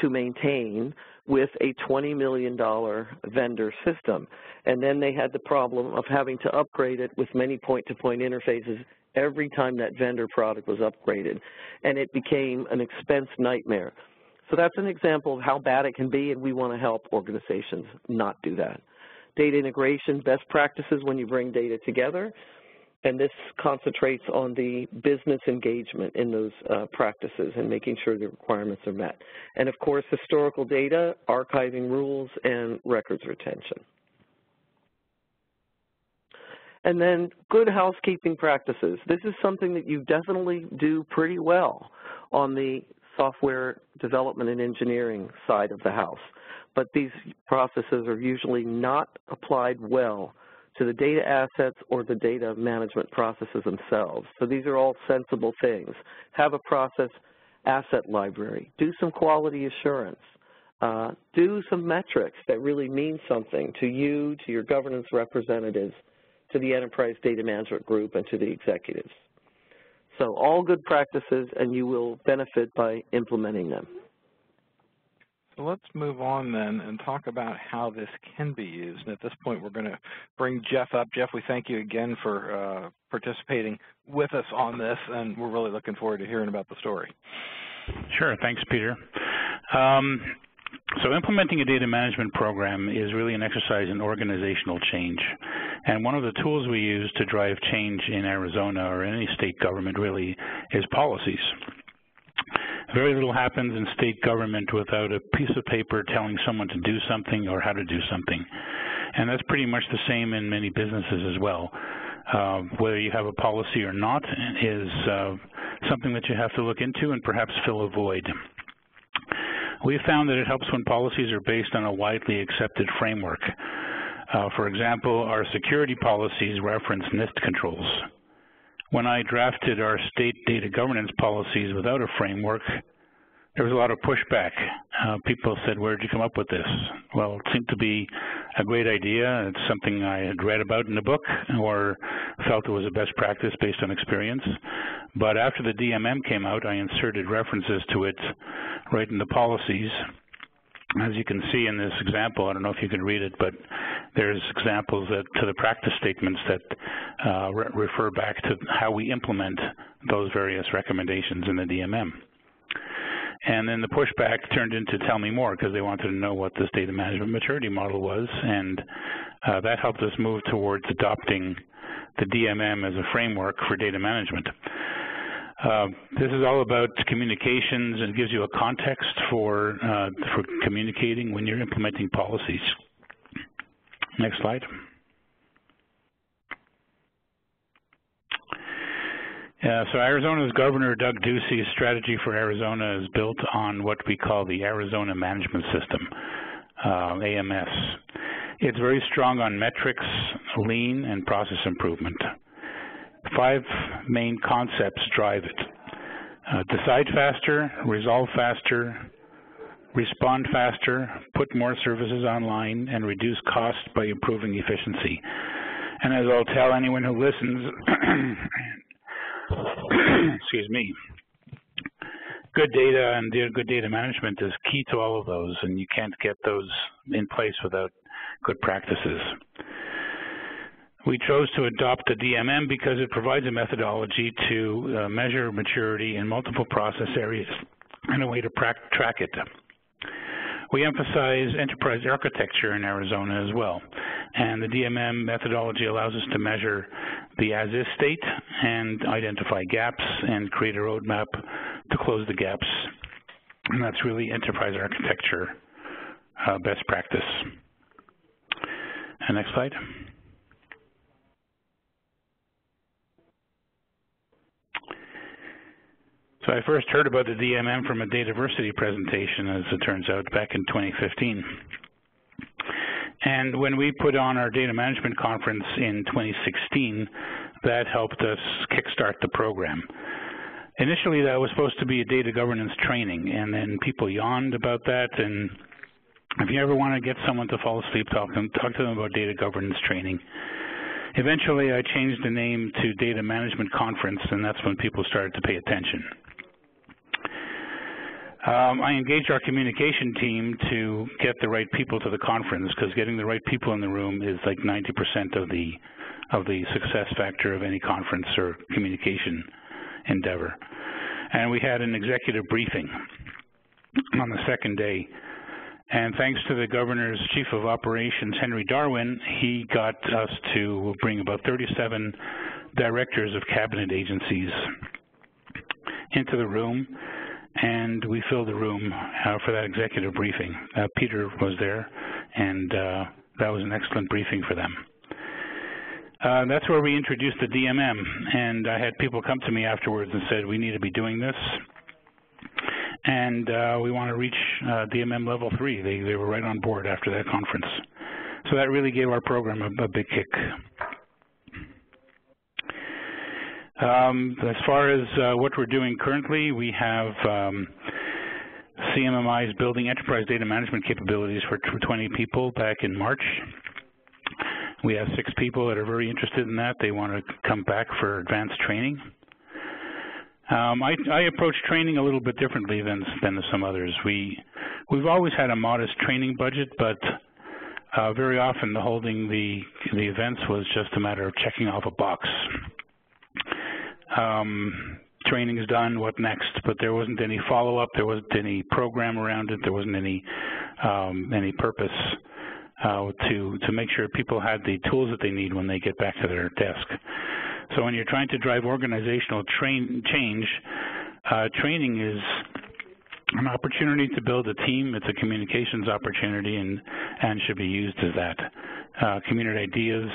to maintain with a twenty million dollar vendor system. And then they had the problem of having to upgrade it with many point-to-point interfaces every time that vendor product was upgraded, and it became an expense nightmare. So that's an example of how bad it can be, and we want to help organizations not do that. Data integration, best practices when you bring data together, and this concentrates on the business engagement in those uh, practices and making sure the requirements are met. And of course, historical data, archiving rules, and records retention. And then good housekeeping practices. This is something that you definitely do pretty well on the software development and engineering side of the house. But these processes are usually not applied well to the data assets or the data management processes themselves. So these are all sensible things. Have a process asset library. Do some quality assurance. Uh, do some metrics that really mean something to you, to your governance representatives, to the enterprise data management group, and to the executives. So all good practices, and you will benefit by implementing them. So let's move on then and talk about how this can be used. And at this point, we're going to bring Jeff up. Jeff, we thank you again for uh, participating with us on this, and we're really looking forward to hearing about the story. Sure. Thanks, Peter. Um, So implementing a data management program is really an exercise in organizational change. And one of the tools we use to drive change in Arizona or any state government really is policies. Very little happens in state government without a piece of paper telling someone to do something or how to do something. And that's pretty much the same in many businesses as well. Uh, whether you have a policy or not is uh, something that you have to look into and perhaps fill a void. We've found that it helps when policies are based on a widely accepted framework. Uh, for example, our security policies reference NIST controls. When I drafted our state data governance policies without a framework, there was a lot of pushback. Uh, people said, where did you come up with this? Well, it seemed to be a great idea. It's something I had read about in a book or felt it was a best practice based on experience. But after the D M M came out, I inserted references to it right in the policies. As you can see in this example, I don't know if you can read it, but there's examples that, to the practice statements that uh, re refer back to how we implement those various recommendations in the D M M. And then the pushback turned into tell me more because they wanted to know what this data management maturity model was, and Uh, that helped us move towards adopting the D M M as a framework for data management. Uh, this is all about communications and gives you a context for, uh, for communicating when you're implementing policies. Next slide. Uh, so Arizona's Governor Doug Ducey's strategy for Arizona is built on what we call the Arizona Management System, uh, A M S. It's very strong on metrics, lean, and process improvement. Five main concepts drive it. Uh, decide faster, resolve faster, respond faster, put more services online, and reduce costs by improving efficiency. And as I'll tell anyone who listens, excuse me, good data and good data management is key to all of those, and you can't get those in place without good practices. We chose to adopt the D M M because it provides a methodology to uh, measure maturity in multiple process areas and a way to track it. We emphasize enterprise architecture in Arizona as well, and the D M M methodology allows us to measure the as-is state and identify gaps and create a roadmap to close the gaps, and that's really enterprise architecture uh, best practice. And next slide. So I first heard about the D M M from a Dataversity presentation, as it turns out, back in twenty fifteen. And when we put on our data management conference in twenty sixteen, that helped us kickstart the program. Initially, that was supposed to be a data governance training, and then people yawned about that. And if you ever want to get someone to fall asleep, talk to them, talk to them about data governance training. Eventually, I changed the name to Data Management Conference, and that's when people started to pay attention. Um, I engaged our communication team to get the right people to the conference, because getting the right people in the room is like ninety percent of the, of the success factor of any conference or communication endeavor. And we had an executive briefing on the second day. And thanks to the governor's chief of operations, Henry Darwin, he got us to bring about thirty-seven directors of cabinet agencies into the room. And we filled the room uh, for that executive briefing. Uh, Peter was there, and uh, that was an excellent briefing for them. Uh, that's where we introduced the D M M, and I had people come to me afterwards and said, we need to be doing this, and uh, we want to reach uh, D M M level three. They, they were right on board after that conference. So that really gave our program a, a big kick. Um, as far as uh, what we're doing currently, we have um, C M M I's building enterprise data management capabilities for twenty people back in March. We have six people that are very interested in that. They want to come back for advanced training. Um, I, I approach training a little bit differently than, than some others. We, we've always had a modest training budget, but uh, very often the holding the, the events was just a matter of checking off a box. Um, training is done, what next? But there wasn't any follow-up, there wasn't any program around it, there wasn't any, um, any purpose uh, to, to make sure people had the tools that they need when they get back to their desk. So when you're trying to drive organizational train, change, uh, training is an opportunity to build a team. It's a communications opportunity and, and should be used as that. Uh, communicate ideas,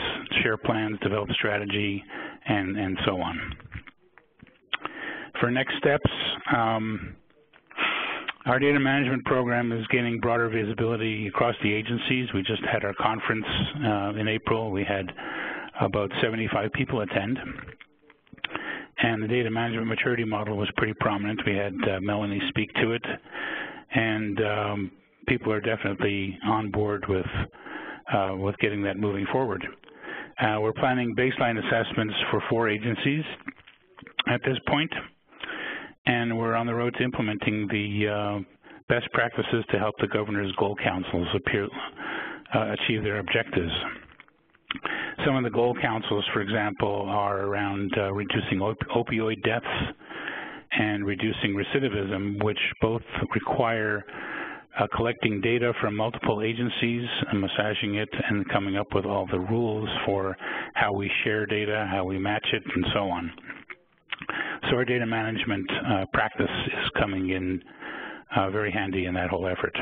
share plans, develop strategy, and, and so on. For next steps, um, our data management program is gaining broader visibility across the agencies. We just had our conference uh, in April. We had about seventy-five people attend, and the data management maturity model was pretty prominent. We had uh, Melanie speak to it, and um, people are definitely on board with, uh, with getting that moving forward. Uh, we're planning baseline assessments for four agencies at this point, and we're on the road to implementing the uh, best practices to help the governor's goal councils appear, uh, achieve their objectives. Some of the goal councils, for example, are around uh, reducing op opioid deaths and reducing recidivism, which both require uh, collecting data from multiple agencies and massaging it and coming up with all the rules for how we share data, how we match it, and so on. So our data management uh, practice is coming in uh, very handy in that whole effort.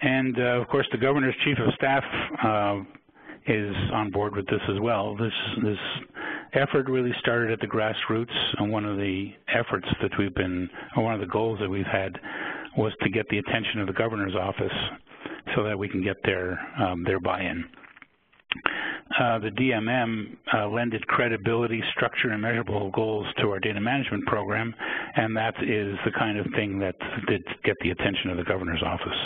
And, uh, of course, the Governor's Chief of Staff uh, is on board with this as well. This, this effort really started at the grassroots, and one of the efforts that we've been, or one of the goals that we've had was to get the attention of the Governor's office so that we can get their, um, their buy-in. Uh, the D M M uh, lended credibility, structure, and measurable goals to our data management program, and that is the kind of thing that did get the attention of the Governor's office.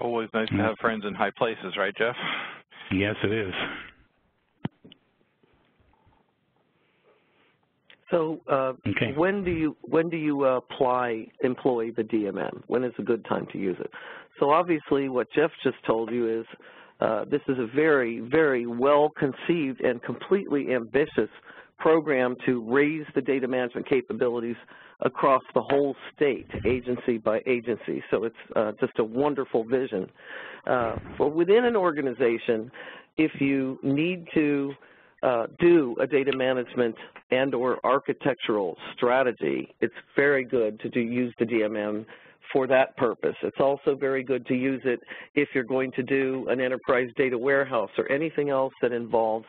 Always nice to have friends in high places, right, Jeff? Yes, it is. So, uh, okay. when do you when do you apply employ the D M M? When is a good time to use it? So obviously, what Jeff just told you is uh, this is a very, very well conceived and completely ambitious program to raise the data management capabilities across the whole state, agency by agency. So it's uh, just a wonderful vision. Uh, but within an organization, if you need to uh, do a data management and or architectural strategy, it's very good to do, use the D M M for that purpose. It's also very good to use it if you're going to do an enterprise data warehouse or anything else that involves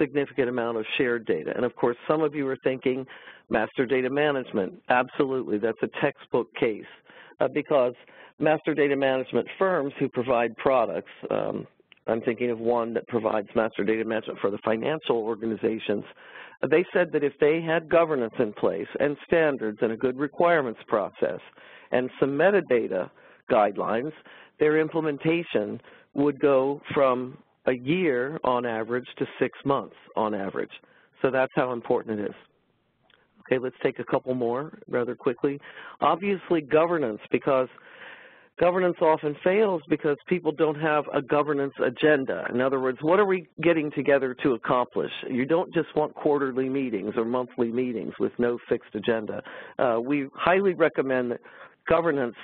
significant amount of shared data. And of course, some of you are thinking master data management. Absolutely, that's a textbook case uh, because master data management firms who provide products, um, I'm thinking of one that provides master data management for the financial organizations, they said that if they had governance in place and standards and a good requirements process and some metadata guidelines, their implementation would go from a year on average to six months on average. So that's how important it is. Okay, let's take a couple more rather quickly. Obviously governance, because governance often fails because people don't have a governance agenda. In other words, what are we getting together to accomplish? You don't just want quarterly meetings or monthly meetings with no fixed agenda. Uh, we highly recommend that governance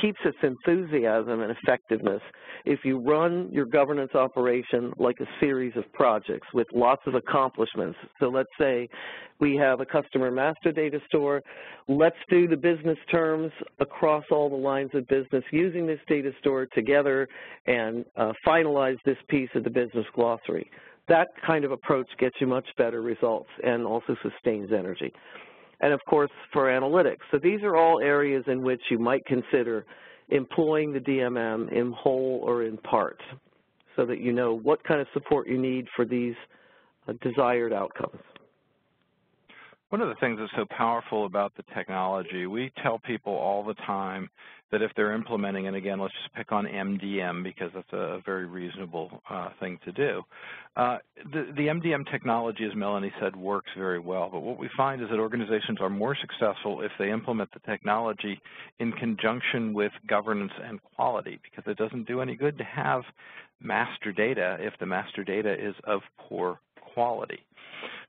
keeps its enthusiasm and effectiveness if you run your governance operation like a series of projects with lots of accomplishments. So let's say we have a customer master data store. Let's do the business terms across all the lines of business using this data store together and uh, finalize this piece of the business glossary. That kind of approach gets you much better results and also sustains energy. And of course, for analytics. So these are all areas in which you might consider employing the D M M in whole or in part so that you know what kind of support you need for these desired outcomes. One of the things that's so powerful about the technology, we tell people all the time that if they're implementing, and again, let's just pick on M D M because that's a very reasonable uh, thing to do. Uh, the, the M D M technology, as Melanie said, works very well, but what we find is that organizations are more successful if they implement the technology in conjunction with governance and quality, because it doesn't do any good to have master data if the master data is of poor quality.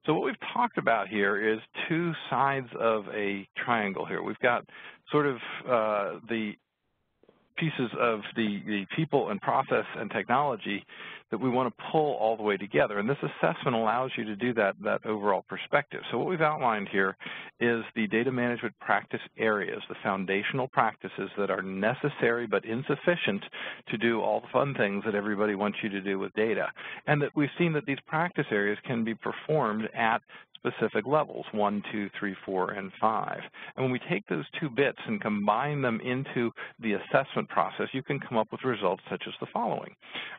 So what we've talked about here is two sides of a triangle here. We've got sort of uh, the pieces of the, the people and process and technology that we want to pull all the way together. And this assessment allows you to do that, that overall perspective. So what we've outlined here is the data management practice areas, the foundational practices that are necessary but insufficient to do all the fun things that everybody wants you to do with data. And that we've seen that these practice areas can be performed at specific levels, one, two, three, four, and five. And when we take those two bits and combine them into the assessment process, you can come up with results such as the following.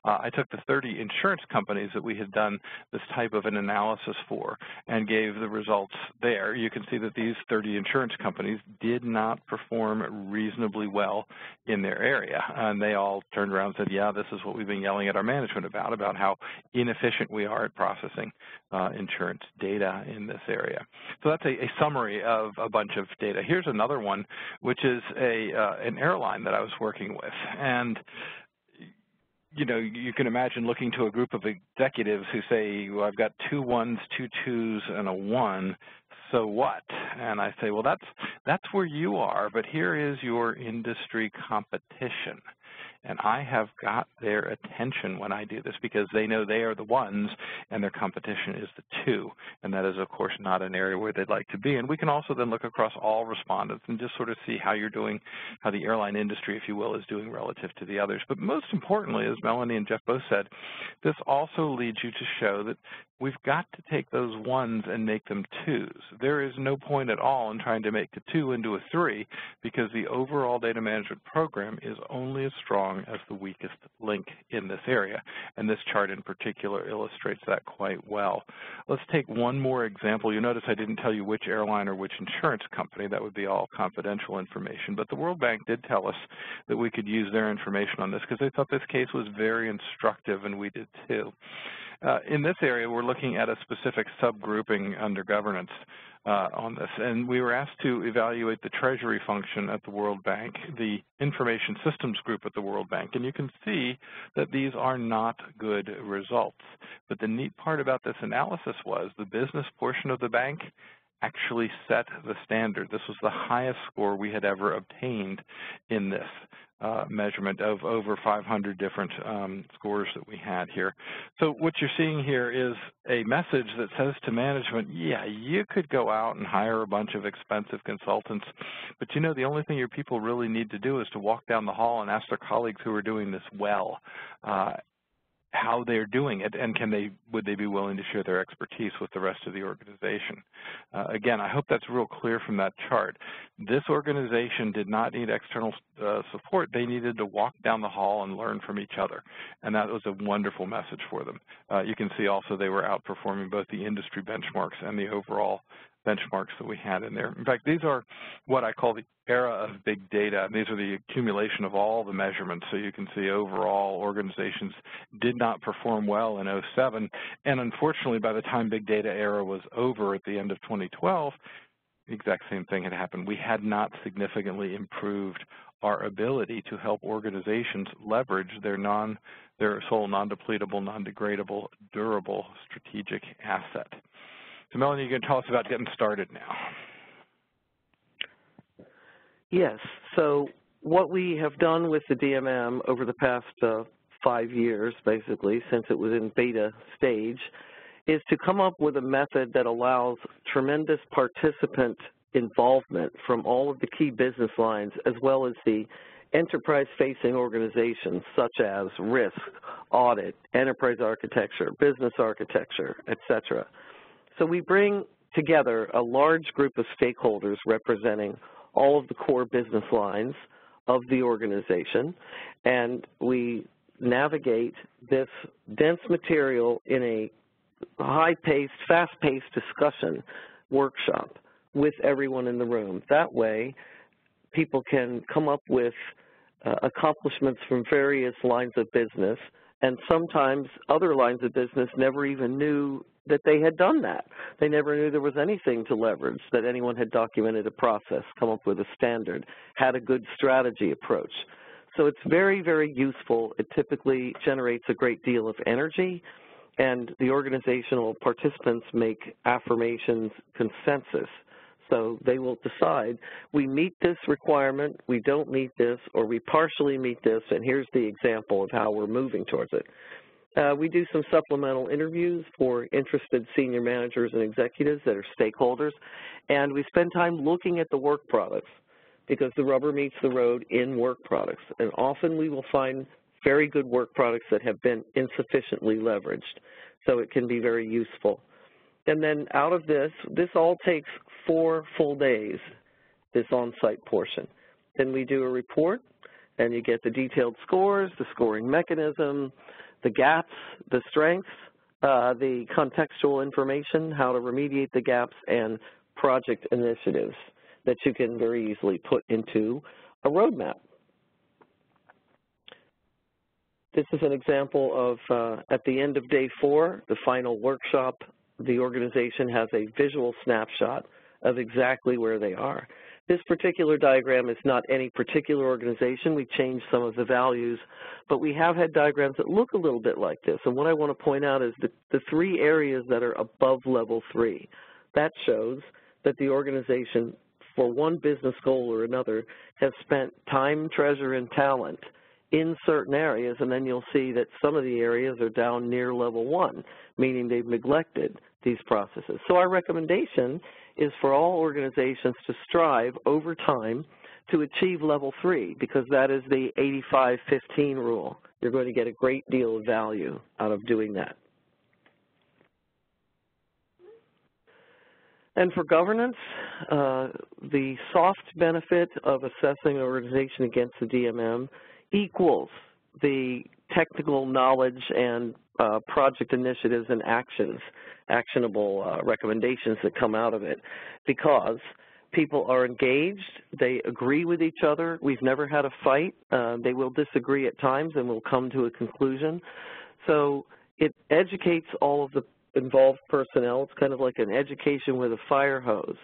Uh, I took the thirty insurance companies that we had done this type of an analysis for and gave the results there. You can see that these thirty insurance companies did not perform reasonably well in their area. And they all turned around and said, yeah, this is what we've been yelling at our management about, about how inefficient we are at processing uh, insurance data in this area. So that's a, a summary of a bunch of data. Here's another one, which is a uh, an airline that I was working with. And you know, you can imagine looking to a group of executives who say, well, I've got two ones, two twos, and a one. so what? And I say, well, that's, that's where you are, but here is your industry competition. And I have got their attention when I do this because they know they are the ones and their competition is the two. And that is, of course, not an area where they'd like to be. And we can also then look across all respondents and just sort of see how you're doing, how the airline industry, if you will, is doing relative to the others. But most importantly, as Melanie and Jeff both said, this also leads you to show that we've got to take those ones and make them twos. There is no point at all in trying to make the two into a three because the overall data management program is only as strong as the weakest link in this area. And this chart in particular illustrates that quite well. Let's take one more example. You'll notice I didn't tell you which airline or which insurance company. That would be all confidential information. But the World Bank did tell us that we could use their information on this because they thought this case was very instructive, and we did too. Uh, in this area, we're looking at a specific subgrouping under governance uh, on this, and we were asked to evaluate the Treasury function at the World Bank, the Information Systems Group at the World Bank, and you can see that these are not good results. But the neat part about this analysis was the business portion of the bank actually set the standard. This was the highest score we had ever obtained in this Uh, measurement of over five hundred different um, scores that we had here. So what you're seeing here is a message that says to management, yeah, you could go out and hire a bunch of expensive consultants, but you know the only thing your people really need to do is to walk down the hall and ask their colleagues who are doing this well uh, how they're doing it, and can they would they be willing to share their expertise with the rest of the organization. Uh, again, I hope that's real clear from that chart. This organization did not need external uh, support. They needed to walk down the hall and learn from each other, and that was a wonderful message for them. Uh, you can see also they were outperforming both the industry benchmarks and the overall benchmarks that we had in there. In fact, these are what I call the era of big data. These are the accumulation of all the measurements. So you can see overall organizations did not perform well in oh seven. And unfortunately, by the time big data era was over at the end of twenty twelve, the exact same thing had happened. We had not significantly improved our ability to help organizations leverage their non, their sole non-depletable, non-degradable, durable strategic asset. So, Melanie, you can tell us about getting started now. Yes. So what we have done with the D M M over the past uh, five years, basically, since it was in beta stage, is to come up with a method that allows tremendous participant involvement from all of the key business lines, as well as the enterprise-facing organizations such as risk, audit, enterprise architecture, business architecture, et cetera. So we bring together a large group of stakeholders representing all of the core business lines of the organization, and we navigate this dense material in a high-paced, fast-paced discussion workshop with everyone in the room. That way, people can come up with uh, accomplishments from various lines of business, and sometimes other lines of business never even knew that they had done that. They never knew there was anything to leverage, that anyone had documented a process, come up with a standard, had a good strategy approach. So it's very, very useful. It typically generates a great deal of energy, and the organizational participants make affirmations consensus. So they will decide, we meet this requirement, we don't meet this, or we partially meet this, and here's the example of how we're moving towards it. Uh, we do some supplemental interviews for interested senior managers and executives that are stakeholders, and we spend time looking at the work products because the rubber meets the road in work products, and often we will find very good work products that have been insufficiently leveraged, so it can be very useful. And then out of this, this all takes four full days, this on-site portion. Then we do a report, and you get the detailed scores, the scoring mechanism, the gaps, the strengths, uh, the contextual information, how to remediate the gaps, and project initiatives that you can very easily put into a roadmap. This is an example of, uh, at the end of day four, the final workshop, the organization has a visual snapshot of exactly where they are. This particular diagram is not any particular organization. We changed some of the values, but we have had diagrams that look a little bit like this. And what I want to point out is the, the three areas that are above level three. That shows that the organization, for one business goal or another, has spent time, treasure, and talent in certain areas, and then you'll see that some of the areas are down near level one, meaning they've neglected these processes. So our recommendation is for all organizations to strive over time to achieve level three, because that is the eighty-five fifteen rule. You're going to get a great deal of value out of doing that. And for governance, uh, the soft benefit of assessing an organization against the D M M equals the technical knowledge and uh, project initiatives and actions, actionable uh, recommendations that come out of it, because people are engaged, they agree with each other. We've never had a fight. Uh, they will disagree at times and will come to a conclusion. So it educates all of the involved personnel. It's kind of like an education with a fire hose,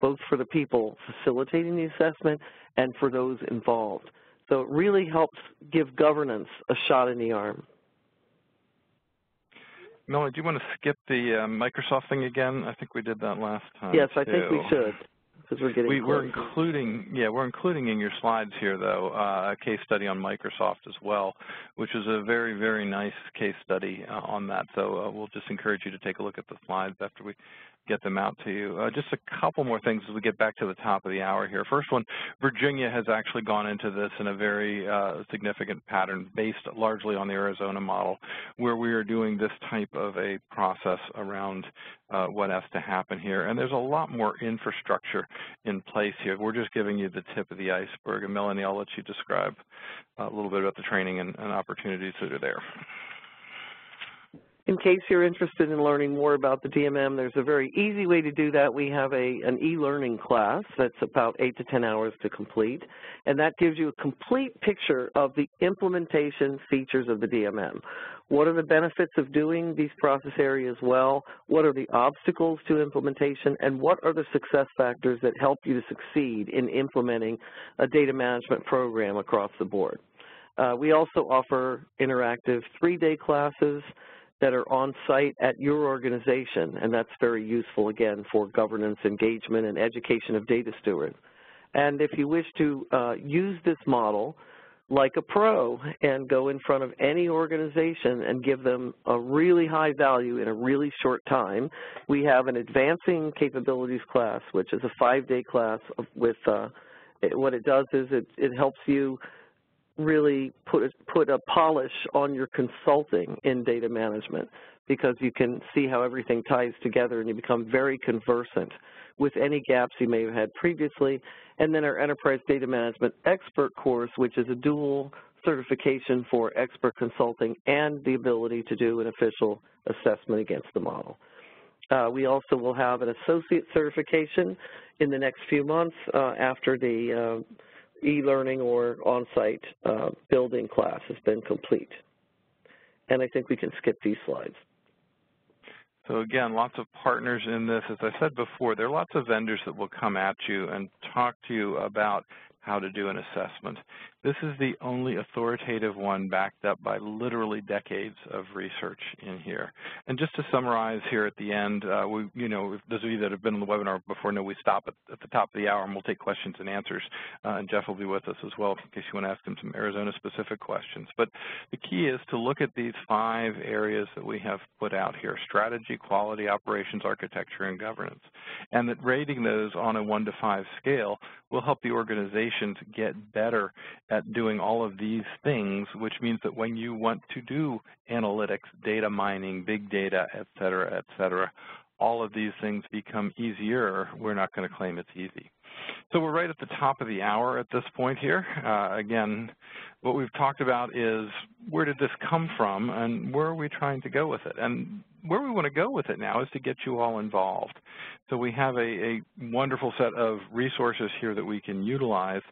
both for the people facilitating the assessment and for those involved. So it really helps give governance a shot in the arm. Melanie, do you want to skip the uh, Microsoft thing again? I think we did that last time. Yes, I too. think we should, because we're getting we, we're including, yeah, we're including in your slides here, though, uh, a case study on Microsoft as well, which is a very, very nice case study uh, on that. So uh, we'll just encourage you to take a look at the slides after we get them out to you. Uh, just a couple more things as we get back to the top of the hour here. First one, Virginia has actually gone into this in a very uh, significant pattern based largely on the Arizona model, where we are doing this type of a process around uh, what has to happen here. And there's a lot more infrastructure in place here. We're just giving you the tip of the iceberg. And Melanie, I'll let you describe a little bit about the training and, and opportunities that are there. In case you're interested in learning more about the D M M, there's a very easy way to do that. We have a, an e-learning class that's about eight to ten hours to complete, and that gives you a complete picture of the implementation features of the D M M. What are the benefits of doing these process areas well? What are the obstacles to implementation? And what are the success factors that help you to succeed in implementing a data management program across the board? Uh, we also offer interactive three-day classes that are on site at your organization, and that's very useful, again, for governance, engagement, and education of data stewards. And if you wish to uh, use this model like a pro and go in front of any organization and give them a really high value in a really short time, we have an advancing capabilities class, which is a five-day class with uh, it, what it does is it, it helps you really put a, put a polish on your consulting in data management, because you can see how everything ties together and you become very conversant with any gaps you may have had previously. And then our Enterprise Data Management Expert course, which is a dual certification for expert consulting and the ability to do an official assessment against the model. Uh, we also will have an associate certification in the next few months uh, after the uh, e-learning or on-site uh, building class has been complete. And I think we can skip these slides. So again, lots of partners in this. As I said before, there are lots of vendors that will come at you and talk to you about how to do an assessment. This is the only authoritative one backed up by literally decades of research in here. And just to summarize here at the end, uh, we, you know, those of you that have been on the webinar before know we stop at, at the top of the hour and we'll take questions and answers. Uh, and Jeff will be with us as well in case you want to ask him some Arizona-specific questions. But the key is to look at these five areas that we have put out here: strategy, quality, operations, architecture, and governance. And that rating those on a one to five scale will help the organization to get better at doing all of these things, which means that when you want to do analytics, data mining, big data, et cetera, et cetera, all of these things become easier. We're not going to claim it's easy. So we're right at the top of the hour at this point here. Uh, again, what we've talked about is where did this come from and where are we trying to go with it? And where we want to go with it now is to get you all involved. So we have a, a wonderful set of resources here that we can utilize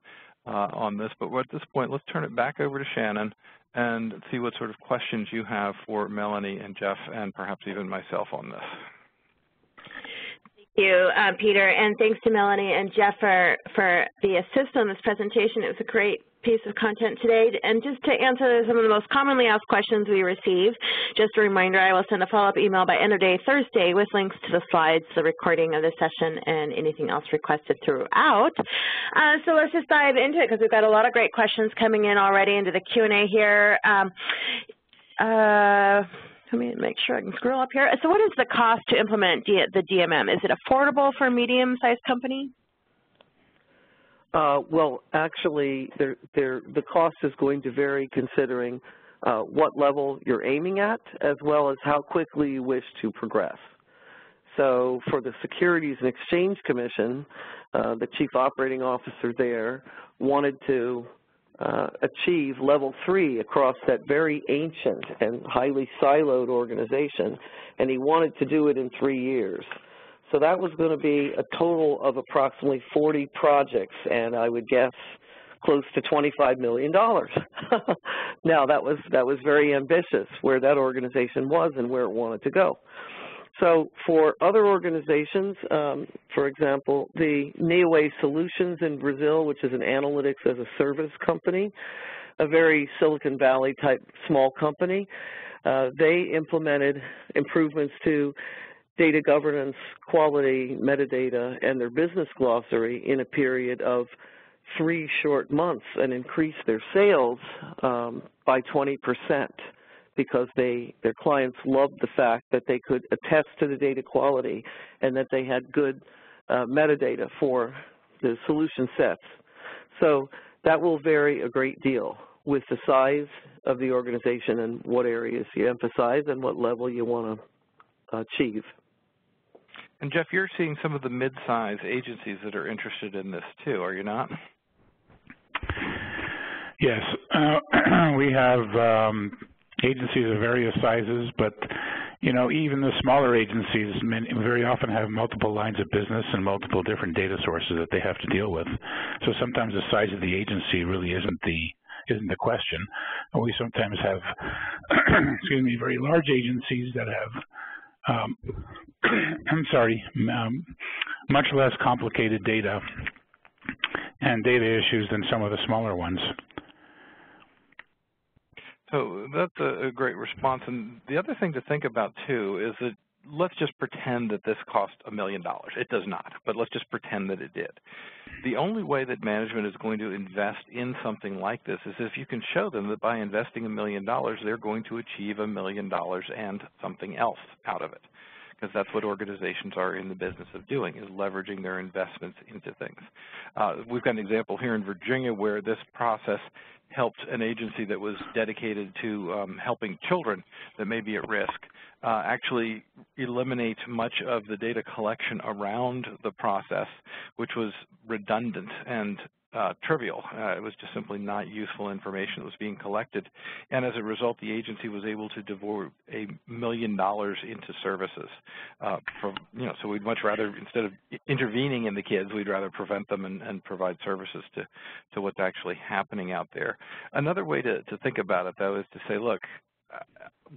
Uh, on this, but at this point, let's turn it back over to Shannon and see what sort of questions you have for Melanie and Jeff and perhaps even myself on this. Thank you, uh, Peter, and thanks to Melanie and Jeff for, for the assist on this presentation. It was a great piece of content today. And just to answer some of the most commonly asked questions we receive, just a reminder, I will send a follow-up email by end of day Thursday with links to the slides, the recording of the session, and anything else requested throughout. Uh, so let's just dive into it because we've got a lot of great questions coming in already into the Q and A here. Um, uh, Let me make sure I can scroll up here. So what is the cost to implement the D M M? Is it affordable for a medium-sized company? Uh, well, actually, they're, they're, the cost is going to vary considering uh, what level you're aiming at, as well as how quickly you wish to progress. So for the Securities and Exchange Commission, uh, the chief operating officer there wanted to Uh, achieve level three across that very ancient and highly siloed organization, and he wanted to do it in three years. So that was going to be a total of approximately forty projects, and I would guess close to twenty-five million dollars. Now, that was, that was very ambitious where that organization was and where it wanted to go. So for other organizations, um, for example, the Neoway Solutions in Brazil, which is an analytics as a service company, a very Silicon Valley type small company, uh, they implemented improvements to data governance, quality, metadata, and their business glossary in a period of three short months and increased their sales um, by twenty percent. Because they, their clients loved the fact that they could attest to the data quality and that they had good uh, metadata for the solution sets. So that will vary a great deal with the size of the organization and what areas you emphasize and what level you want to achieve. And Jeff, you're seeing some of the mid-size agencies that are interested in this too, are you not? Yes. Uh, we have um, agencies of various sizes, but you know, even the smaller agencies many, very often have multiple lines of business and multiple different data sources that they have to deal with. So sometimes the size of the agency really isn't the isn't the question. We sometimes have, excuse me, very large agencies that have, um, I'm sorry, um, much less complicated data and data issues than some of the smaller ones. So that's a great response, and the other thing to think about too is that let's just pretend that this cost a million dollars. It does not, but let's just pretend that it did. The only way that management is going to invest in something like this is if you can show them that by investing a million dollars, they're going to achieve a million dollars and something else out of it, because that's what organizations are in the business of doing, is leveraging their investments into things. Uh, we've got an example here in Virginia where this process helped an agency that was dedicated to um, helping children that may be at risk uh, actually eliminate much of the data collection around the process, which was redundant and uh, trivial. Uh, it was just simply not useful information that was being collected. And as a result, the agency was able to devote a million dollars into services. Uh, from, you know, so we'd much rather, instead of intervening in the kids, we'd rather prevent them and, and provide services to, to what's actually happening out there. Another way to, to think about it, though, is to say, look,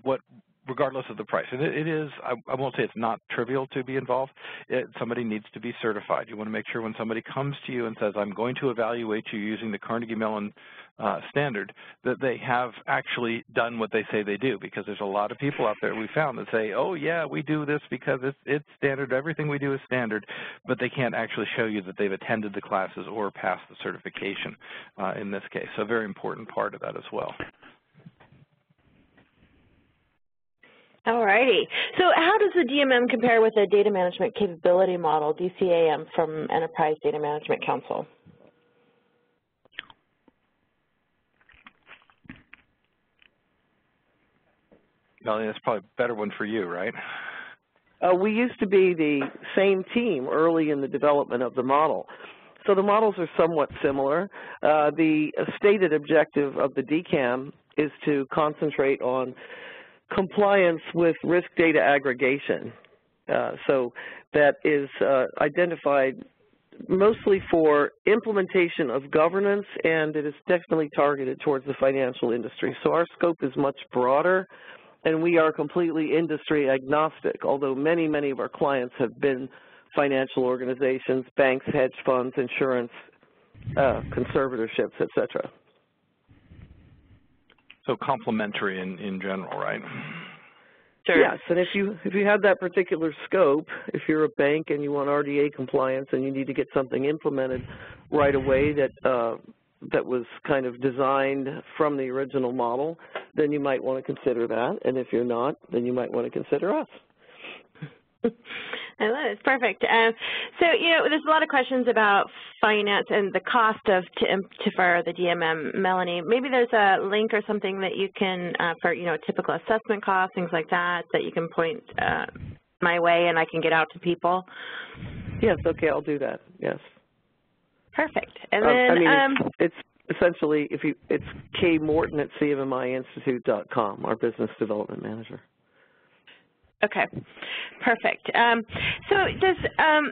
what regardless of the price, and it, it is, I, I won't say it's not trivial to be involved. It, somebody needs to be certified. You want to make sure when somebody comes to you and says, I'm going to evaluate you using the Carnegie Mellon uh, standard, that they have actually done what they say they do, because there's a lot of people out there we found that say, oh, yeah, we do this because it's, it's standard. Everything we do is standard, but they can't actually show you that they've attended the classes or passed the certification uh, in this case. So a very important part of that as well. All righty. So how does the D M M compare with the Data Management Capability Model, D C A M, from Enterprise Data Management Council? Melanie, that's probably a better one for you, right? Uh, we used to be the same team early in the development of the model. So the models are somewhat similar. Uh, the stated objective of the D C A M is to concentrate on compliance with risk data aggregation. Uh, so that is uh, identified mostly for implementation of governance, and it is definitely targeted towards the financial industry. So our scope is much broader, and we are completely industry agnostic, although many, many of our clients have been financial organizations, banks, hedge funds, insurance, uh, conservatorships, et cetera. So complementary in, in general, right? Sure. Yes, and if you if you have that particular scope, if you're a bank and you want R D A compliance and you need to get something implemented right away that uh, that was kind of designed from the original model, then you might want to consider that. And if you're not, then you might want to consider us. I love it. It's perfect. Um, so, you know, there's a lot of questions about finance and the cost of to for the D M M. Melanie, maybe there's a link or something that you can uh, for, you know, typical assessment costs, things like that, that you can point uh, my way and I can get out to people. Yes. Okay. I'll do that. Yes. Perfect. And um, then I mean, um, it's, it's essentially if you it's kmorton at C M M I Institute dot com, our business development manager. Okay, perfect. Um, so does um,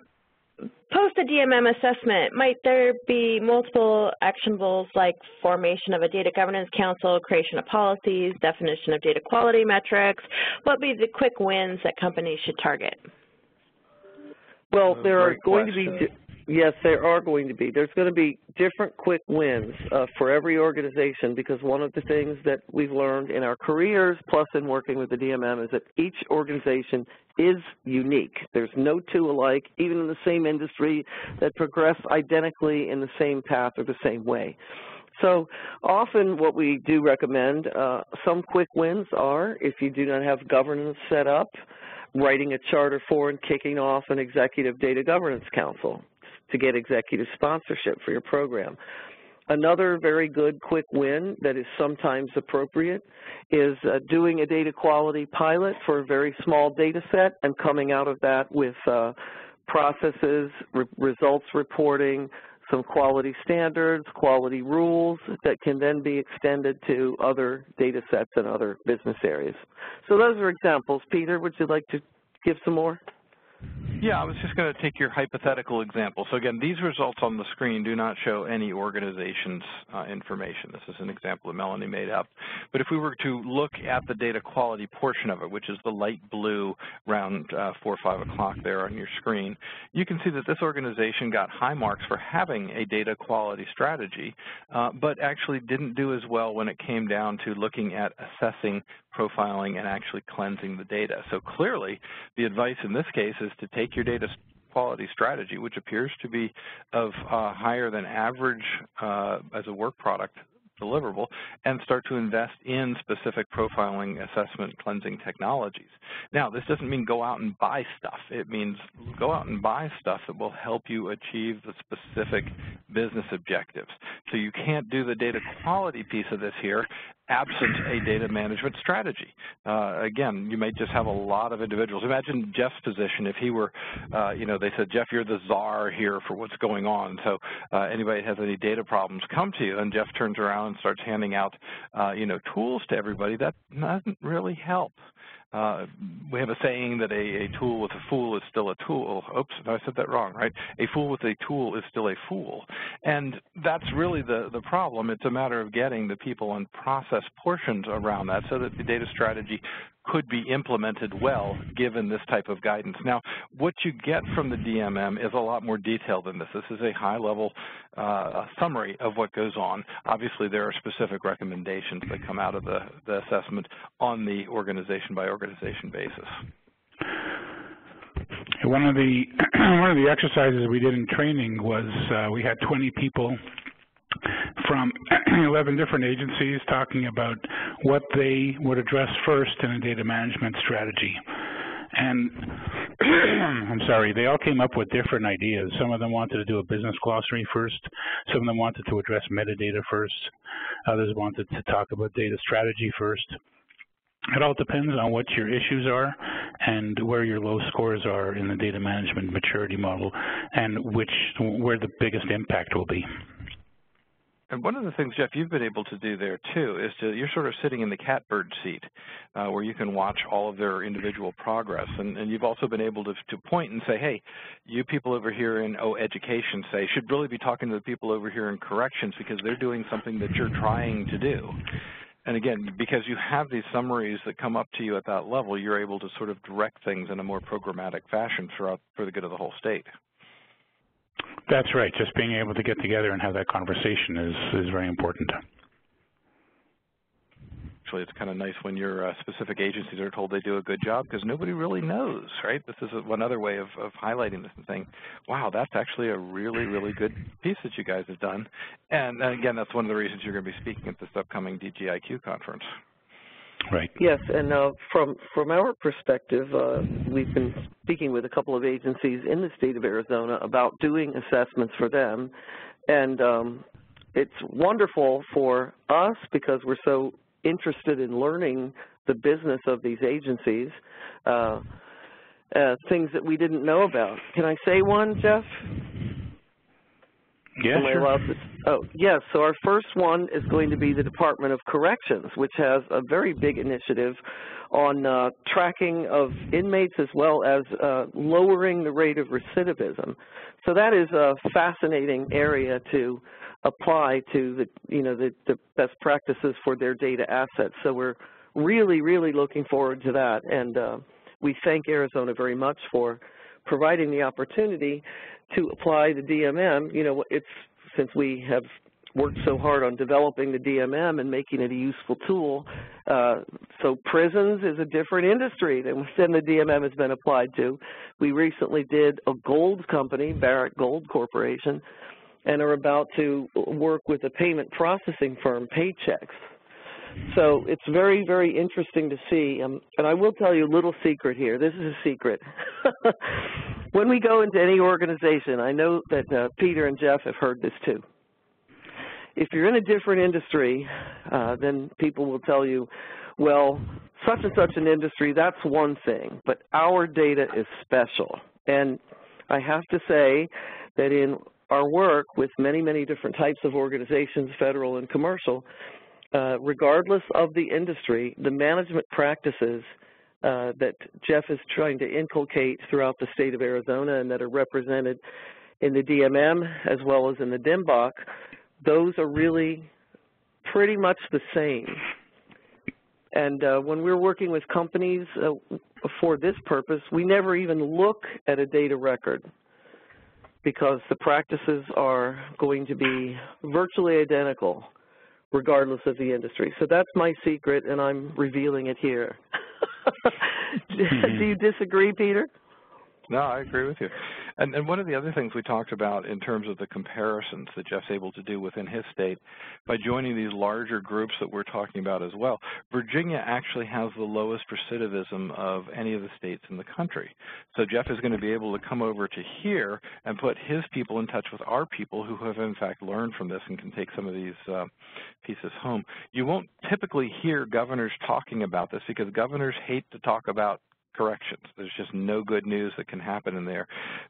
post a D M M assessment, might there be multiple actionables like formation of a data governance council, creation of policies, definition of data quality metrics? What would be the quick wins that companies should target? Well, there are going to be – yes, there are going to be. There's going to be different quick wins uh, for every organization, because one of the things that we've learned in our careers plus in working with the D M M is that each organization is unique. There's no two alike, even in the same industry, that progress identically in the same path or the same way. So often what we do recommend, uh, some quick wins are if you do not have governance set up, writing a charter for and kicking off an executive data governance council to get executive sponsorship for your program. Another very good quick win that is sometimes appropriate is uh, doing a data quality pilot for a very small data set and coming out of that with uh, processes, re results reporting, some quality standards, quality rules that can then be extended to other data sets and other business areas. So those are examples. Peter, would you like to give some more? Yeah, I was just going to take your hypothetical example. So again, these results on the screen do not show any organization's uh, information. This is an example that Melanie made up. But if we were to look at the data quality portion of it, which is the light blue around uh, four or five o'clock there on your screen, you can see that this organization got high marks for having a data quality strategy, uh, but actually didn't do as well when it came down to looking at assessing, profiling, and actually cleansing the data. So clearly, the advice in this case is to take your data quality strategy, which appears to be of uh, higher than average uh, as a work product deliverable, and start to invest in specific profiling, assessment, cleansing technologies. Now, this doesn't mean go out and buy stuff. It means go out and buy stuff that will help you achieve the specific business objectives. So you can't do the data quality piece of this here absent a data management strategy. Uh, again, you may just have a lot of individuals. Imagine Jeff's position if he were, uh, you know, they said, Jeff, you're the czar here for what's going on. So uh, anybody that has any data problems, come to you. And Jeff turns around and starts handing out, uh, you know, tools to everybody. That doesn't really help. Uh, we have a saying that a, a tool with a fool is still a tool. Oops, no, I said that wrong, right? A fool with a tool is still a fool. And that's really the, the problem. It's a matter of getting the people and process portions around that so that the data strategy could be implemented well given this type of guidance. Now, what you get from the D M M is a lot more detail than this. This is a high-level uh, summary of what goes on. Obviously, there are specific recommendations that come out of the, the assessment on the organization-by-organization basis. One of the one of the exercises we did in training was uh, we had twenty people from eleven different agencies talking about what they would address first in a data management strategy. And I'm sorry, they all came up with different ideas. Some of them wanted to do a business glossary first. Some of them wanted to address metadata first. Others wanted to talk about data strategy first. It all depends on what your issues are and where your low scores are in the data management maturity model and which where the biggest impact will be. And one of the things, Jeff, you've been able to do there, too, is to you're sort of sitting in the catbird seat uh, where you can watch all of their individual progress. And, and you've also been able to, to point and say, hey, you people over here in oh, education, say, should really be talking to the people over here in corrections because they're doing something that you're trying to do. And again, because you have these summaries that come up to you at that level, you're able to sort of direct things in a more programmatic fashion throughout for the good of the whole state. That's right. Just being able to get together and have that conversation is, is very important. actually. It's kind of nice when your uh, specific agencies are told they do a good job, because nobody really knows, right? This is one other way of, of highlighting this and saying, wow, that's actually a really, really good piece that you guys have done. And, and again, that's one of the reasons you're going to be speaking at this upcoming D G I Q conference. Right. Yes, and uh, from, from our perspective, uh, we've been speaking with a couple of agencies in the state of Arizona about doing assessments for them. And um, it's wonderful for us because we're so interested in learning the business of these agencies, uh, uh, things that we didn't know about. Can I say one, Jeff? Yeah, sure. Oh, yes. So our first one is going to be the Department of Corrections, which has a very big initiative on uh, tracking of inmates as well as uh, lowering the rate of recidivism. So that is a fascinating area to apply to the, you know, the, the best practices for their data assets. So we're really, really looking forward to that, and uh, we thank Arizona very much for providing the opportunity to apply the D M M. You know, it's since we have worked so hard on developing the D M M and making it a useful tool. Uh, so prisons is a different industry than, than the D M M has been applied to. We recently did a gold company, Barrick Gold Corporation, and are about to work with a payment processing firm, Paychex. So it's very, very interesting to see. Um, and I will tell you a little secret here. This is a secret. When we go into any organization, I know that uh, Peter and Jeff have heard this too. If you're in a different industry, uh, then people will tell you, well, such and such an industry, that's one thing, but our data is special. And I have to say that in our work with many, many different types of organizations, federal and commercial, uh, regardless of the industry, the management practices Uh, that Jeff is trying to inculcate throughout the state of Arizona and that are represented in the D M M as well as in the DIMBOK, those are really pretty much the same. And uh, when we're working with companies uh, for this purpose, we never even look at a data record because the practices are going to be virtually identical regardless of the industry. So that's my secret, and I'm revealing it here. Do you disagree, Peter? No, I agree with you. And, and one of the other things we talked about in terms of the comparisons that Jeff's able to do within his state by joining these larger groups that we're talking about as well, Virginia actually has the lowest recidivism of any of the states in the country. So Jeff is going to be able to come over to here and put his people in touch with our people who have in fact learned from this and can take some of these uh, pieces home. You won't typically hear governors talking about this because governors hate to talk about corrections. There's just no good news that can happen in there.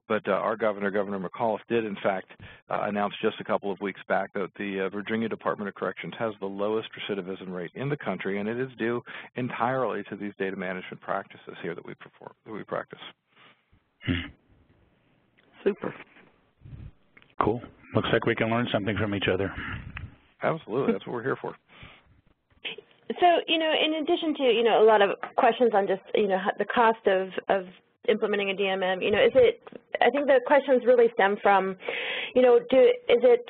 But uh, our governor, Governor McAuliffe, did in fact uh, announce just a couple of weeks back that the uh, Virginia Department of Corrections has the lowest recidivism rate in the country, and it is due entirely to these data management practices here that we perform, that we practice. Hmm. Super. Cool. Looks like we can learn something from each other. Absolutely. That's what we're here for. So, you know, in addition to, you know, a lot of questions on just, you know, the cost of, of implementing a D M M, you know, is it, I think the questions really stem from, you know, do, is it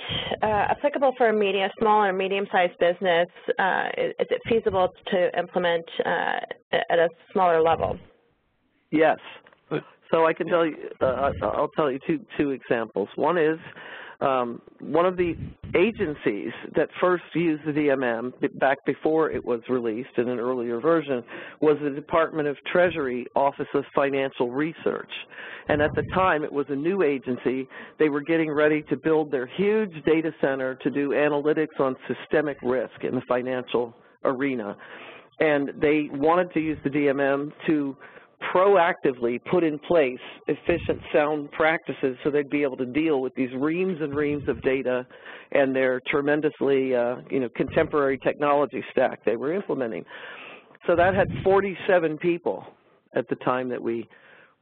uh, applicable for a medium, small or medium-sized business? Uh, is, is it feasible to implement uh, at a smaller level? Yes. So I can tell you, uh, I'll tell you two, two examples. One is, Um, one of the agencies that first used the D M M back before it was released in an earlier version was the Department of Treasury Office of Financial Research. And at the time, it was a new agency. They were getting ready to build their huge data center to do analytics on systemic risk in the financial arena. And they wanted to use the D M M to proactively put in place efficient, sound practices so they'd be able to deal with these reams and reams of data and their tremendously, uh, you know, contemporary technology stack they were implementing. So that had forty-seven people at the time that we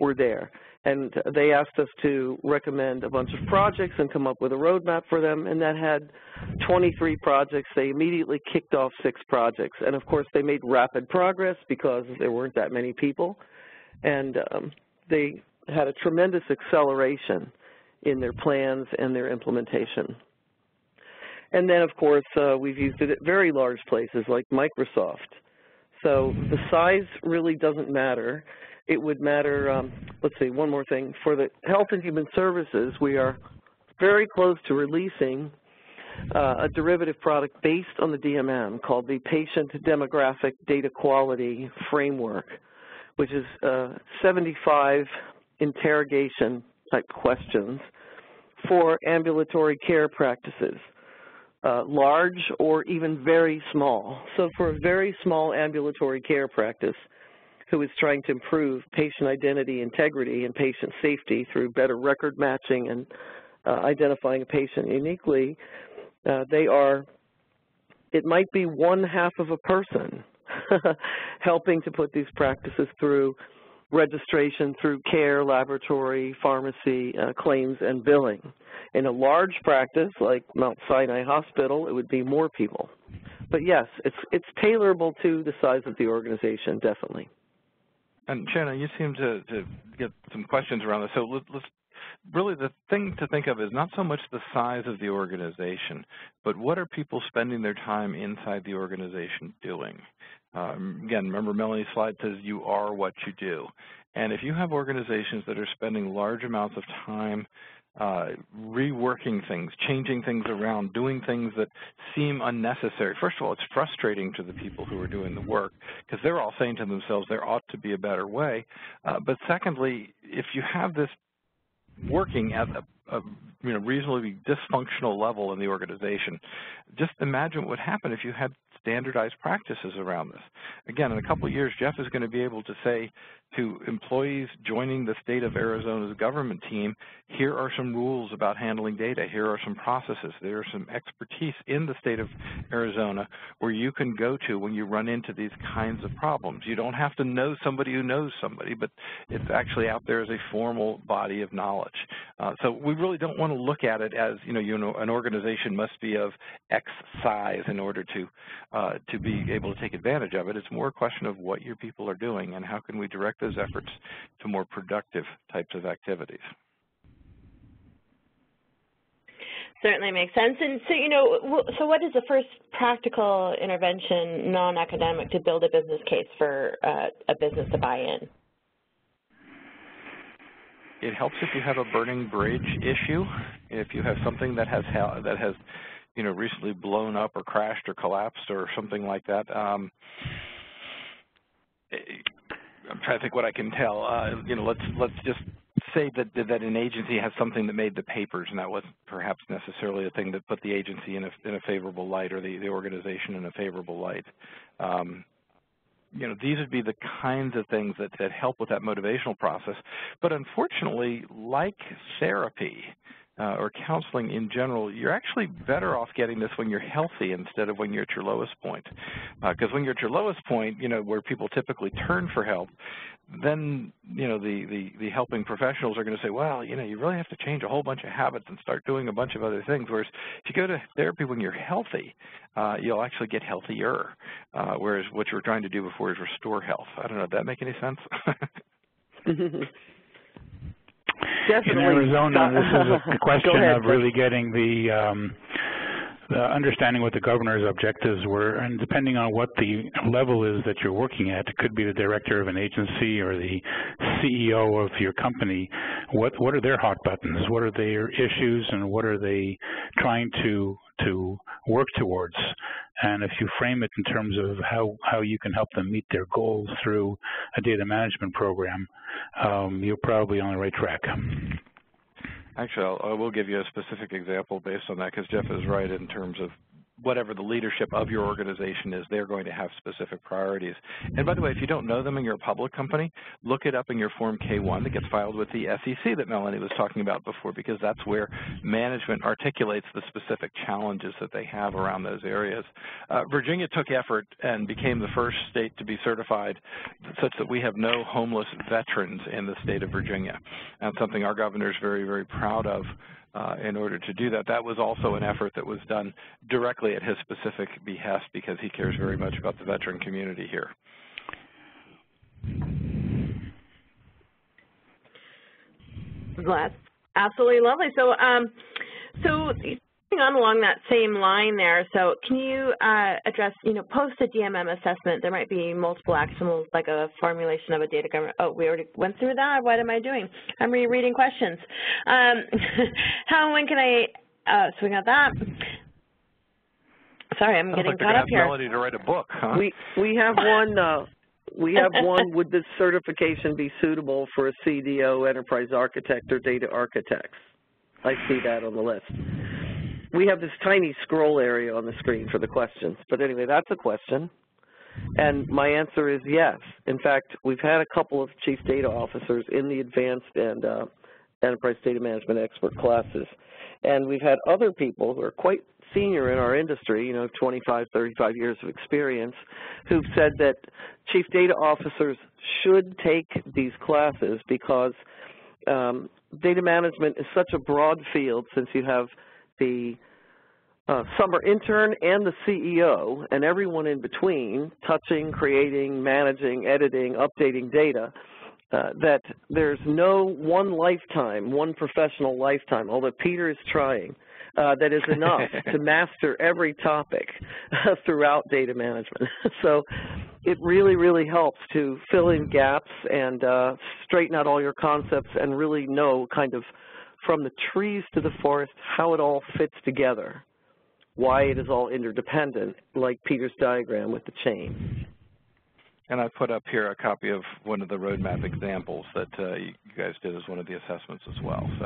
were there. And they asked us to recommend a bunch of projects and come up with a roadmap for them, and that had twenty-three projects. They immediately kicked off six projects. And, of course, they made rapid progress because there weren't that many people. And um, they had a tremendous acceleration in their plans and their implementation. And then, of course, uh, we've used it at very large places like Microsoft So the size really doesn't matter. It would matter, um, let's see, one more thing. For the Health and Human Services, we are very close to releasing uh, a derivative product based on the D M M called the Patient Demographic Data Quality Framework, which is uh, seventy-five interrogation type questions for ambulatory care practices, uh, large or even very small. So for a very small ambulatory care practice who is trying to improve patient identity, integrity, and patient safety through better record matching and uh, identifying a patient uniquely, uh, they are, it might be one half of a person helping to put these practices through registration, through care, laboratory, pharmacy, uh, claims, and billing. In a large practice like Mount Sinai Hospital, it would be more people. But yes, it's, it's tailorable to the size of the organization, definitely. And Shannon, you seem to, to get some questions around this. So let's, let's really, the thing to think of is not so much the size of the organization, but what are people spending their time inside the organization doing? Um, again, remember Melanie's slide says you are what you do. And if you have organizations that are spending large amounts of time uh, reworking things, changing things around, doing things that seem unnecessary, first of all, it's frustrating to the people who are doing the work because they're all saying to themselves there ought to be a better way. Uh, but secondly, if you have this working at a, a you know, reasonably dysfunctional level in the organization, just imagine what would happen if you had standardized practices around this. Again, in a couple of years, Jeff is going to be able to say to employees joining the state of Arizona's government team, here are some rules about handling data, here are some processes, there are some expertise in the state of Arizona where you can go to when you run into these kinds of problems. You don't have to know somebody who knows somebody, but it's actually out there as a formal body of knowledge. Uh, so we really don't want to look at it as, you know, you know, an organization must be of X size in order to Uh, to be able to take advantage of it. It's more a question of what your people are doing and how can we direct those efforts to more productive types of activities. Certainly makes sense. And so, you know, so what is the first practical intervention, non-academic, to build a business case for uh, a business to buy in? It helps if you have a burning bridge issue. If you have something that has that has you know, recently blown up or crashed or collapsed or something like that. Um, I'm trying to think what I can tell. Uh, you know, let's let's just say that that an agency has something that made the papers, and that wasn't perhaps necessarily a thing that put the agency in a in a favorable light or the the organization in a favorable light. Um, You know, these would be the kinds of things that, that help with that motivational process. But unfortunately, like therapy uh, or counseling in general, you're actually better off getting this when you're healthy instead of when you're at your lowest point. Because uh, when you're at your lowest point, you know, where people typically turn for help, then, you know, the, the, the helping professionals are going to say, well, you know, you really have to change a whole bunch of habits and start doing a bunch of other things. Whereas if you go to therapy when you're healthy, uh, you'll actually get healthier, uh, whereas what you were trying to do before is restore health. I don't know. Did that make any sense? Definitely. In Arizona, this is a question ahead, of really getting the um, – Uh, understanding what the governor's objectives were, and depending on what the level is that you're working at, it could be the director of an agency or the C E O of your company. What what are their hot buttons? What are their issues, and what are they trying to to work towards? And if you frame it in terms of how how you can help them meet their goals through a data management program, um, you're probably on the right track. Actually, I'll, I will give you a specific example based on that, because Jeff is right in terms of whatever the leadership of your organization is, they're going to have specific priorities. And by the way, if you don't know them and you're a public company, look it up in your Form K one that gets filed with the S E C that Melanie was talking about before, because that's where management articulates the specific challenges that they have around those areas. Uh, Virginia took effort and became the first state to be certified such that we have no homeless veterans in the state of Virginia. That's something our governor is very, very proud of. Uh, in order to do that. That was also an effort that was done directly at his specific behest because he cares very much about the veteran community here. Well, that's absolutely lovely. So, um, so on along that same line there, so can you uh, address, you know, post a D M M assessment, there might be multiple actions like a formulation of a data governance. Oh, we already went through that. What am I doing? I'm rereading questions. Um, how and when can I uh, swing out that? Sorry, I'm Sounds getting like caught up here. Melanie to write a book, huh? We we have one. Uh, we have one. Would this certification be suitable for a C D O, enterprise architect, or data architects? I see that on the list. We have this tiny scroll area on the screen for the questions. But anyway, that's a question. And my answer is yes. In fact, we've had a couple of chief data officers in the advanced and uh, enterprise data management expert classes. And we've had other people who are quite senior in our industry, you know, twenty-five, thirty-five years of experience, who've said that chief data officers should take these classes because um, data management is such a broad field, since you have the uh, summer intern and the C E O and everyone in between touching, creating, managing, editing, updating data, uh, that there's no one lifetime, one professional lifetime, although Peter is trying, uh, that is enough to master every topic throughout data management. So it really, really helps to fill in gaps and uh, straighten out all your concepts and really know kind of from the trees to the forest, how it all fits together, why it is all interdependent, like Peter's diagram with the chain. And I put up here a copy of one of the roadmap examples that uh, you guys did as one of the assessments as well. So.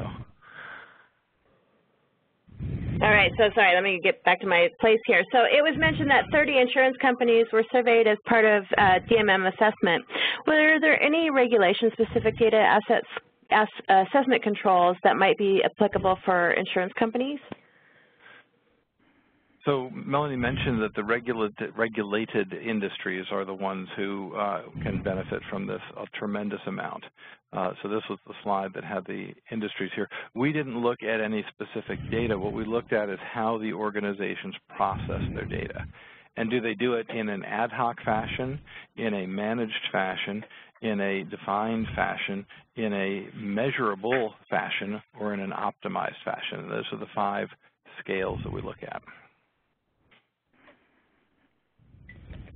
All right, so sorry, let me get back to my place here. So it was mentioned that thirty insurance companies were surveyed as part of uh, D M M assessment. Were there any regulation-specific data assets As assessment controls that might be applicable for insurance companies? So Melanie mentioned that the regulated, regulated industries are the ones who uh, can benefit from this a tremendous amount. Uh, so this was the slide that had the industries here. We didn't look at any specific data. What we looked at is how the organizations process their data. And do they do it in an ad hoc fashion, in a managed fashion, in a defined fashion, in a measurable fashion, or in an optimized fashion? Those are the five scales that we look at.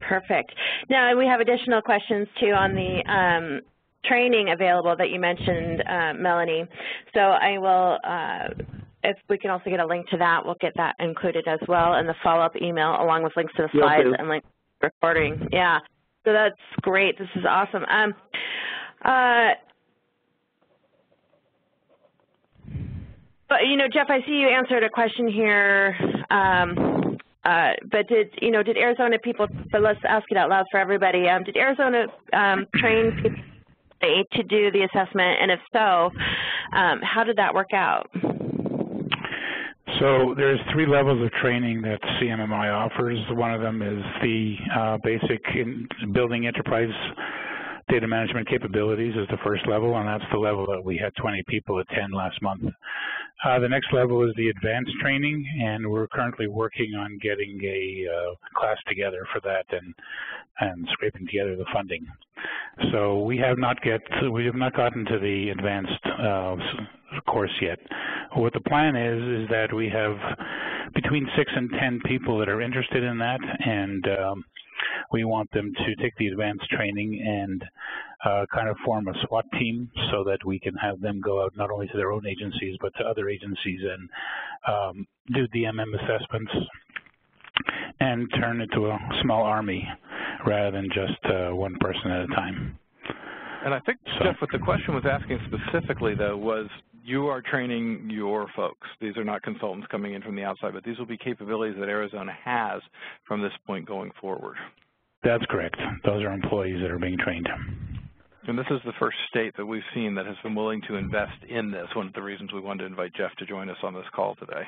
Perfect. Now, we have additional questions, too, on the um, training available that you mentioned, uh, Melanie. So I will, uh, if we can also get a link to that, we'll get that included as well in the follow-up email, along with links to the slides and links to recording. Yeah. So that's great. This is awesome. Um, uh, but you know, Jeff, I see you answered a question here. Um, uh, but did you know? Did Arizona people? But let's ask it out loud for everybody. Um, did Arizona um, train people to do the assessment? And if so, um, how did that work out? So there's three levels of training that C M M I offers. One of them is the uh, basic in building enterprise data management capabilities is the first level, and that's the level that we had twenty people attend last month. Uh, the next level is the advanced training, and we're currently working on getting a uh, class together for that and and scraping together the funding. So we have not get we have not gotten to the advanced uh, course yet. What the plan is is that we have between six and ten people that are interested in that, and um, we want them to take the advanced training and uh, kind of form a SWAT team so that we can have them go out not only to their own agencies but to other agencies and um, do D M M assessments and turn into a small army rather than just uh, one person at a time. And I think, so, Jeff, what the question was asking specifically, though, was you are training your folks. These are not consultants coming in from the outside, but these will be capabilities that Arizona has from this point going forward. That's correct. Those are employees that are being trained. And this is the first state that we've seen that has been willing to invest in this, one of the reasons we wanted to invite Jeff to join us on this call today.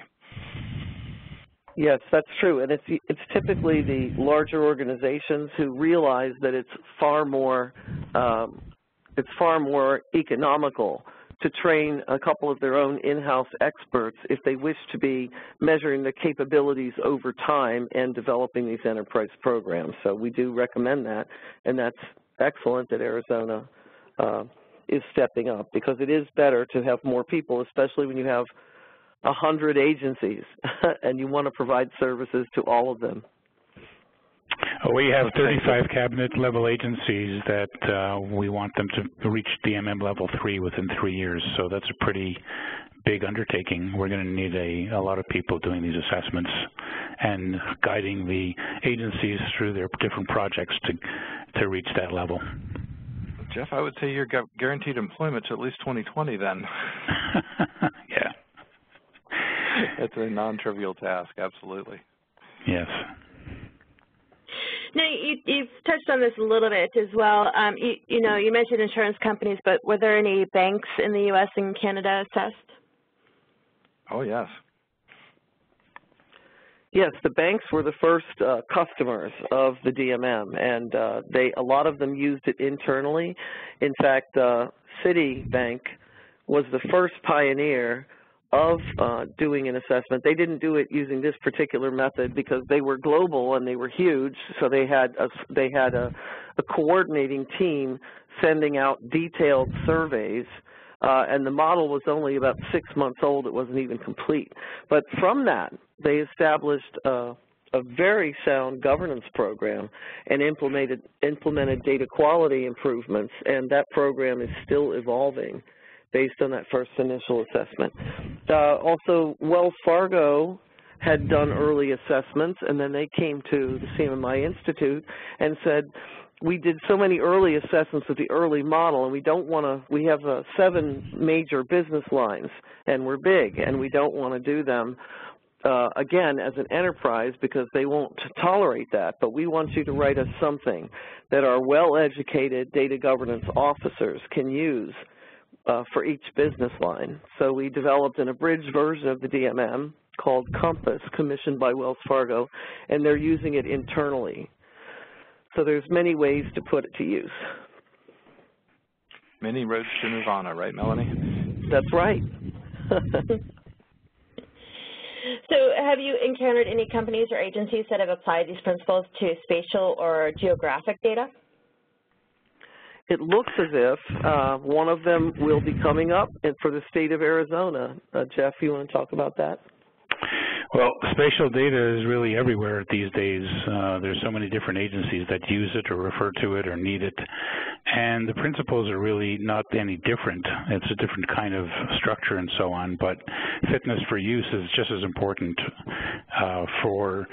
Yes, that's true. And it's, it's typically the larger organizations who realize that it's far more um, it's far more economical to train a couple of their own in-house experts if they wish to be measuring the capabilities over time and developing these enterprise programs. So we do recommend that, and that's excellent that Arizona uh, is stepping up, because it is better to have more people, especially when you have one hundred agencies, and you want to provide services to all of them. We have thirty-five cabinet-level agencies that uh, we want them to reach D M M level three within three years, so that's a pretty big undertaking. We're going to need a, a lot of people doing these assessments and guiding the agencies through their different projects to, to reach that level. Jeff, I would say you're guaranteed employment to at least twenty twenty then. Yeah. That's a non-trivial task, absolutely. Yes. Now, you, you've touched on this a little bit as well. Um, you, you know, you mentioned insurance companies, but were there any banks in the U S and Canada assessed? Oh, yes. Yes, the banks were the first uh, customers of the D M M, and uh, they a lot of them used it internally. In fact, uh, Citibank was the first pioneer of uh, doing an assessment. They didn't do it using this particular method because they were global and they were huge, so they had a, they had a, a coordinating team sending out detailed surveys, uh, and the model was only about six months old. It wasn't even complete. But from that, they established a, a very sound governance program and implemented, implemented data quality improvements, and that program is still evolving based on that first initial assessment. Uh, also, Wells Fargo had done early assessments, and then they came to the C M M I Institute and said, we did so many early assessments with the early model, and we don't want to, we have uh, seven major business lines, and we're big, and we don't want to do them uh, again as an enterprise because they won't tolerate that, but we want you to write us something that our well-educated data governance officers can use Uh, for each business line. So we developed an abridged version of the D M M called Compass, commissioned by Wells Fargo, and they're using it internally. So there's many ways to put it to use. Many roads to Nirvana, right, Melanie? That's right. So have you encountered any companies or agencies that have applied these principles to spatial or geographic data? It looks as if uh, one of them will be coming up and for the state of Arizona. Uh, Jeff, you want to talk about that? Well, spatial data is really everywhere these days. Uh, there's so many different agencies that use it or refer to it or need it, and the principles are really not any different. It's a different kind of structure and so on, but fitness for use is just as important uh, for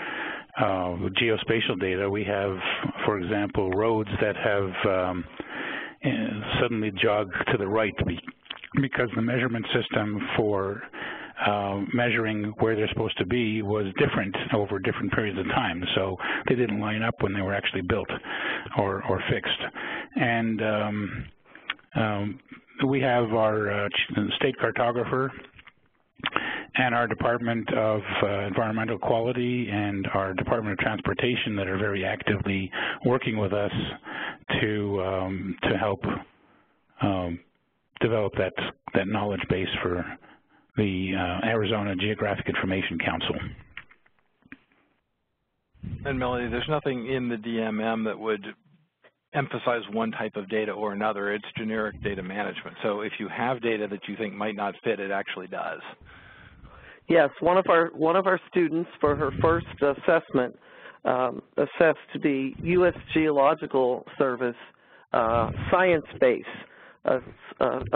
uh, geospatial data. We have, for example, roads that have um, suddenly jog to the right because the measurement system for Uh, measuring where they're supposed to be was different over different periods of time, so they didn't line up when they were actually built or, or fixed. And um, um, we have our uh, state cartographer and our Department of uh, Environmental Quality and our Department of Transportation that are very actively working with us to, um, to help um, develop that, that knowledge base for the uh, Arizona Geographic Information Council. And Melanie, there's nothing in the D M M that would emphasize one type of data or another. It's generic data management. So if you have data that you think might not fit, it actually does. Yes, one of our, one of our students for her first assessment um, assessed the U S Geological Service uh, science base. A,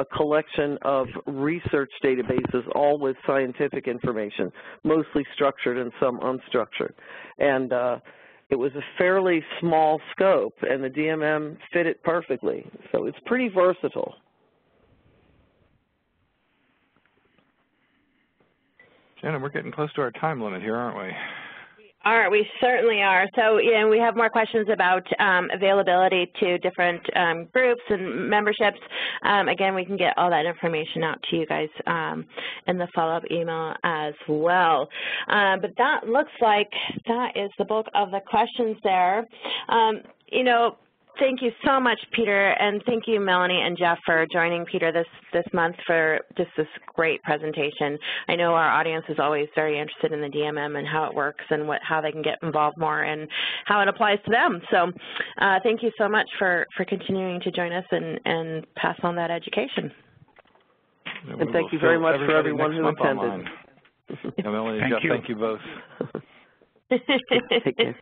a collection of research databases, all with scientific information, mostly structured and some unstructured. And uh, it was a fairly small scope, and the D M M fit it perfectly. So it's pretty versatile. Shannon, we're getting close to our time limit here, aren't we? All right, we certainly are. So, you know, we have more questions about um, availability to different um, groups and memberships. Um, again, we can get all that information out to you guys um, in the follow-up email as well. Um, but that looks like that is the bulk of the questions there. Um, you know, thank you so much, Peter, and thank you, Melanie and Jeff, for joining Peter this, this month for just this great presentation. I know our audience is always very interested in the D M M and how it works and what, how they can get involved more and how it applies to them. So uh, thank you so much for, for continuing to join us and, and pass on that education. And, and thank you very much for everyone who attended. Online. Melanie and Jeff, you. Thank you both. Take care.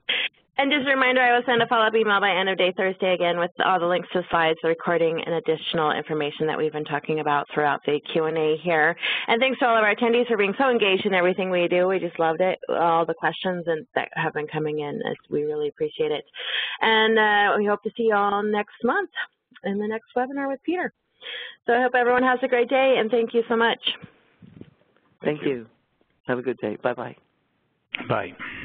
And just a reminder, I will send a follow-up email by end of day Thursday again with all the links to the slides, the recording, and additional information that we've been talking about throughout the Q and A here. And thanks to all of our attendees for being so engaged in everything we do. We just loved it, all the questions and that have been coming in. We really appreciate it. And uh, we hope to see you all next month in the next webinar with Peter. So I hope everyone has a great day, and thank you so much. Thank, thank you. you. Have a good day. Bye-bye. Bye. -bye. Bye.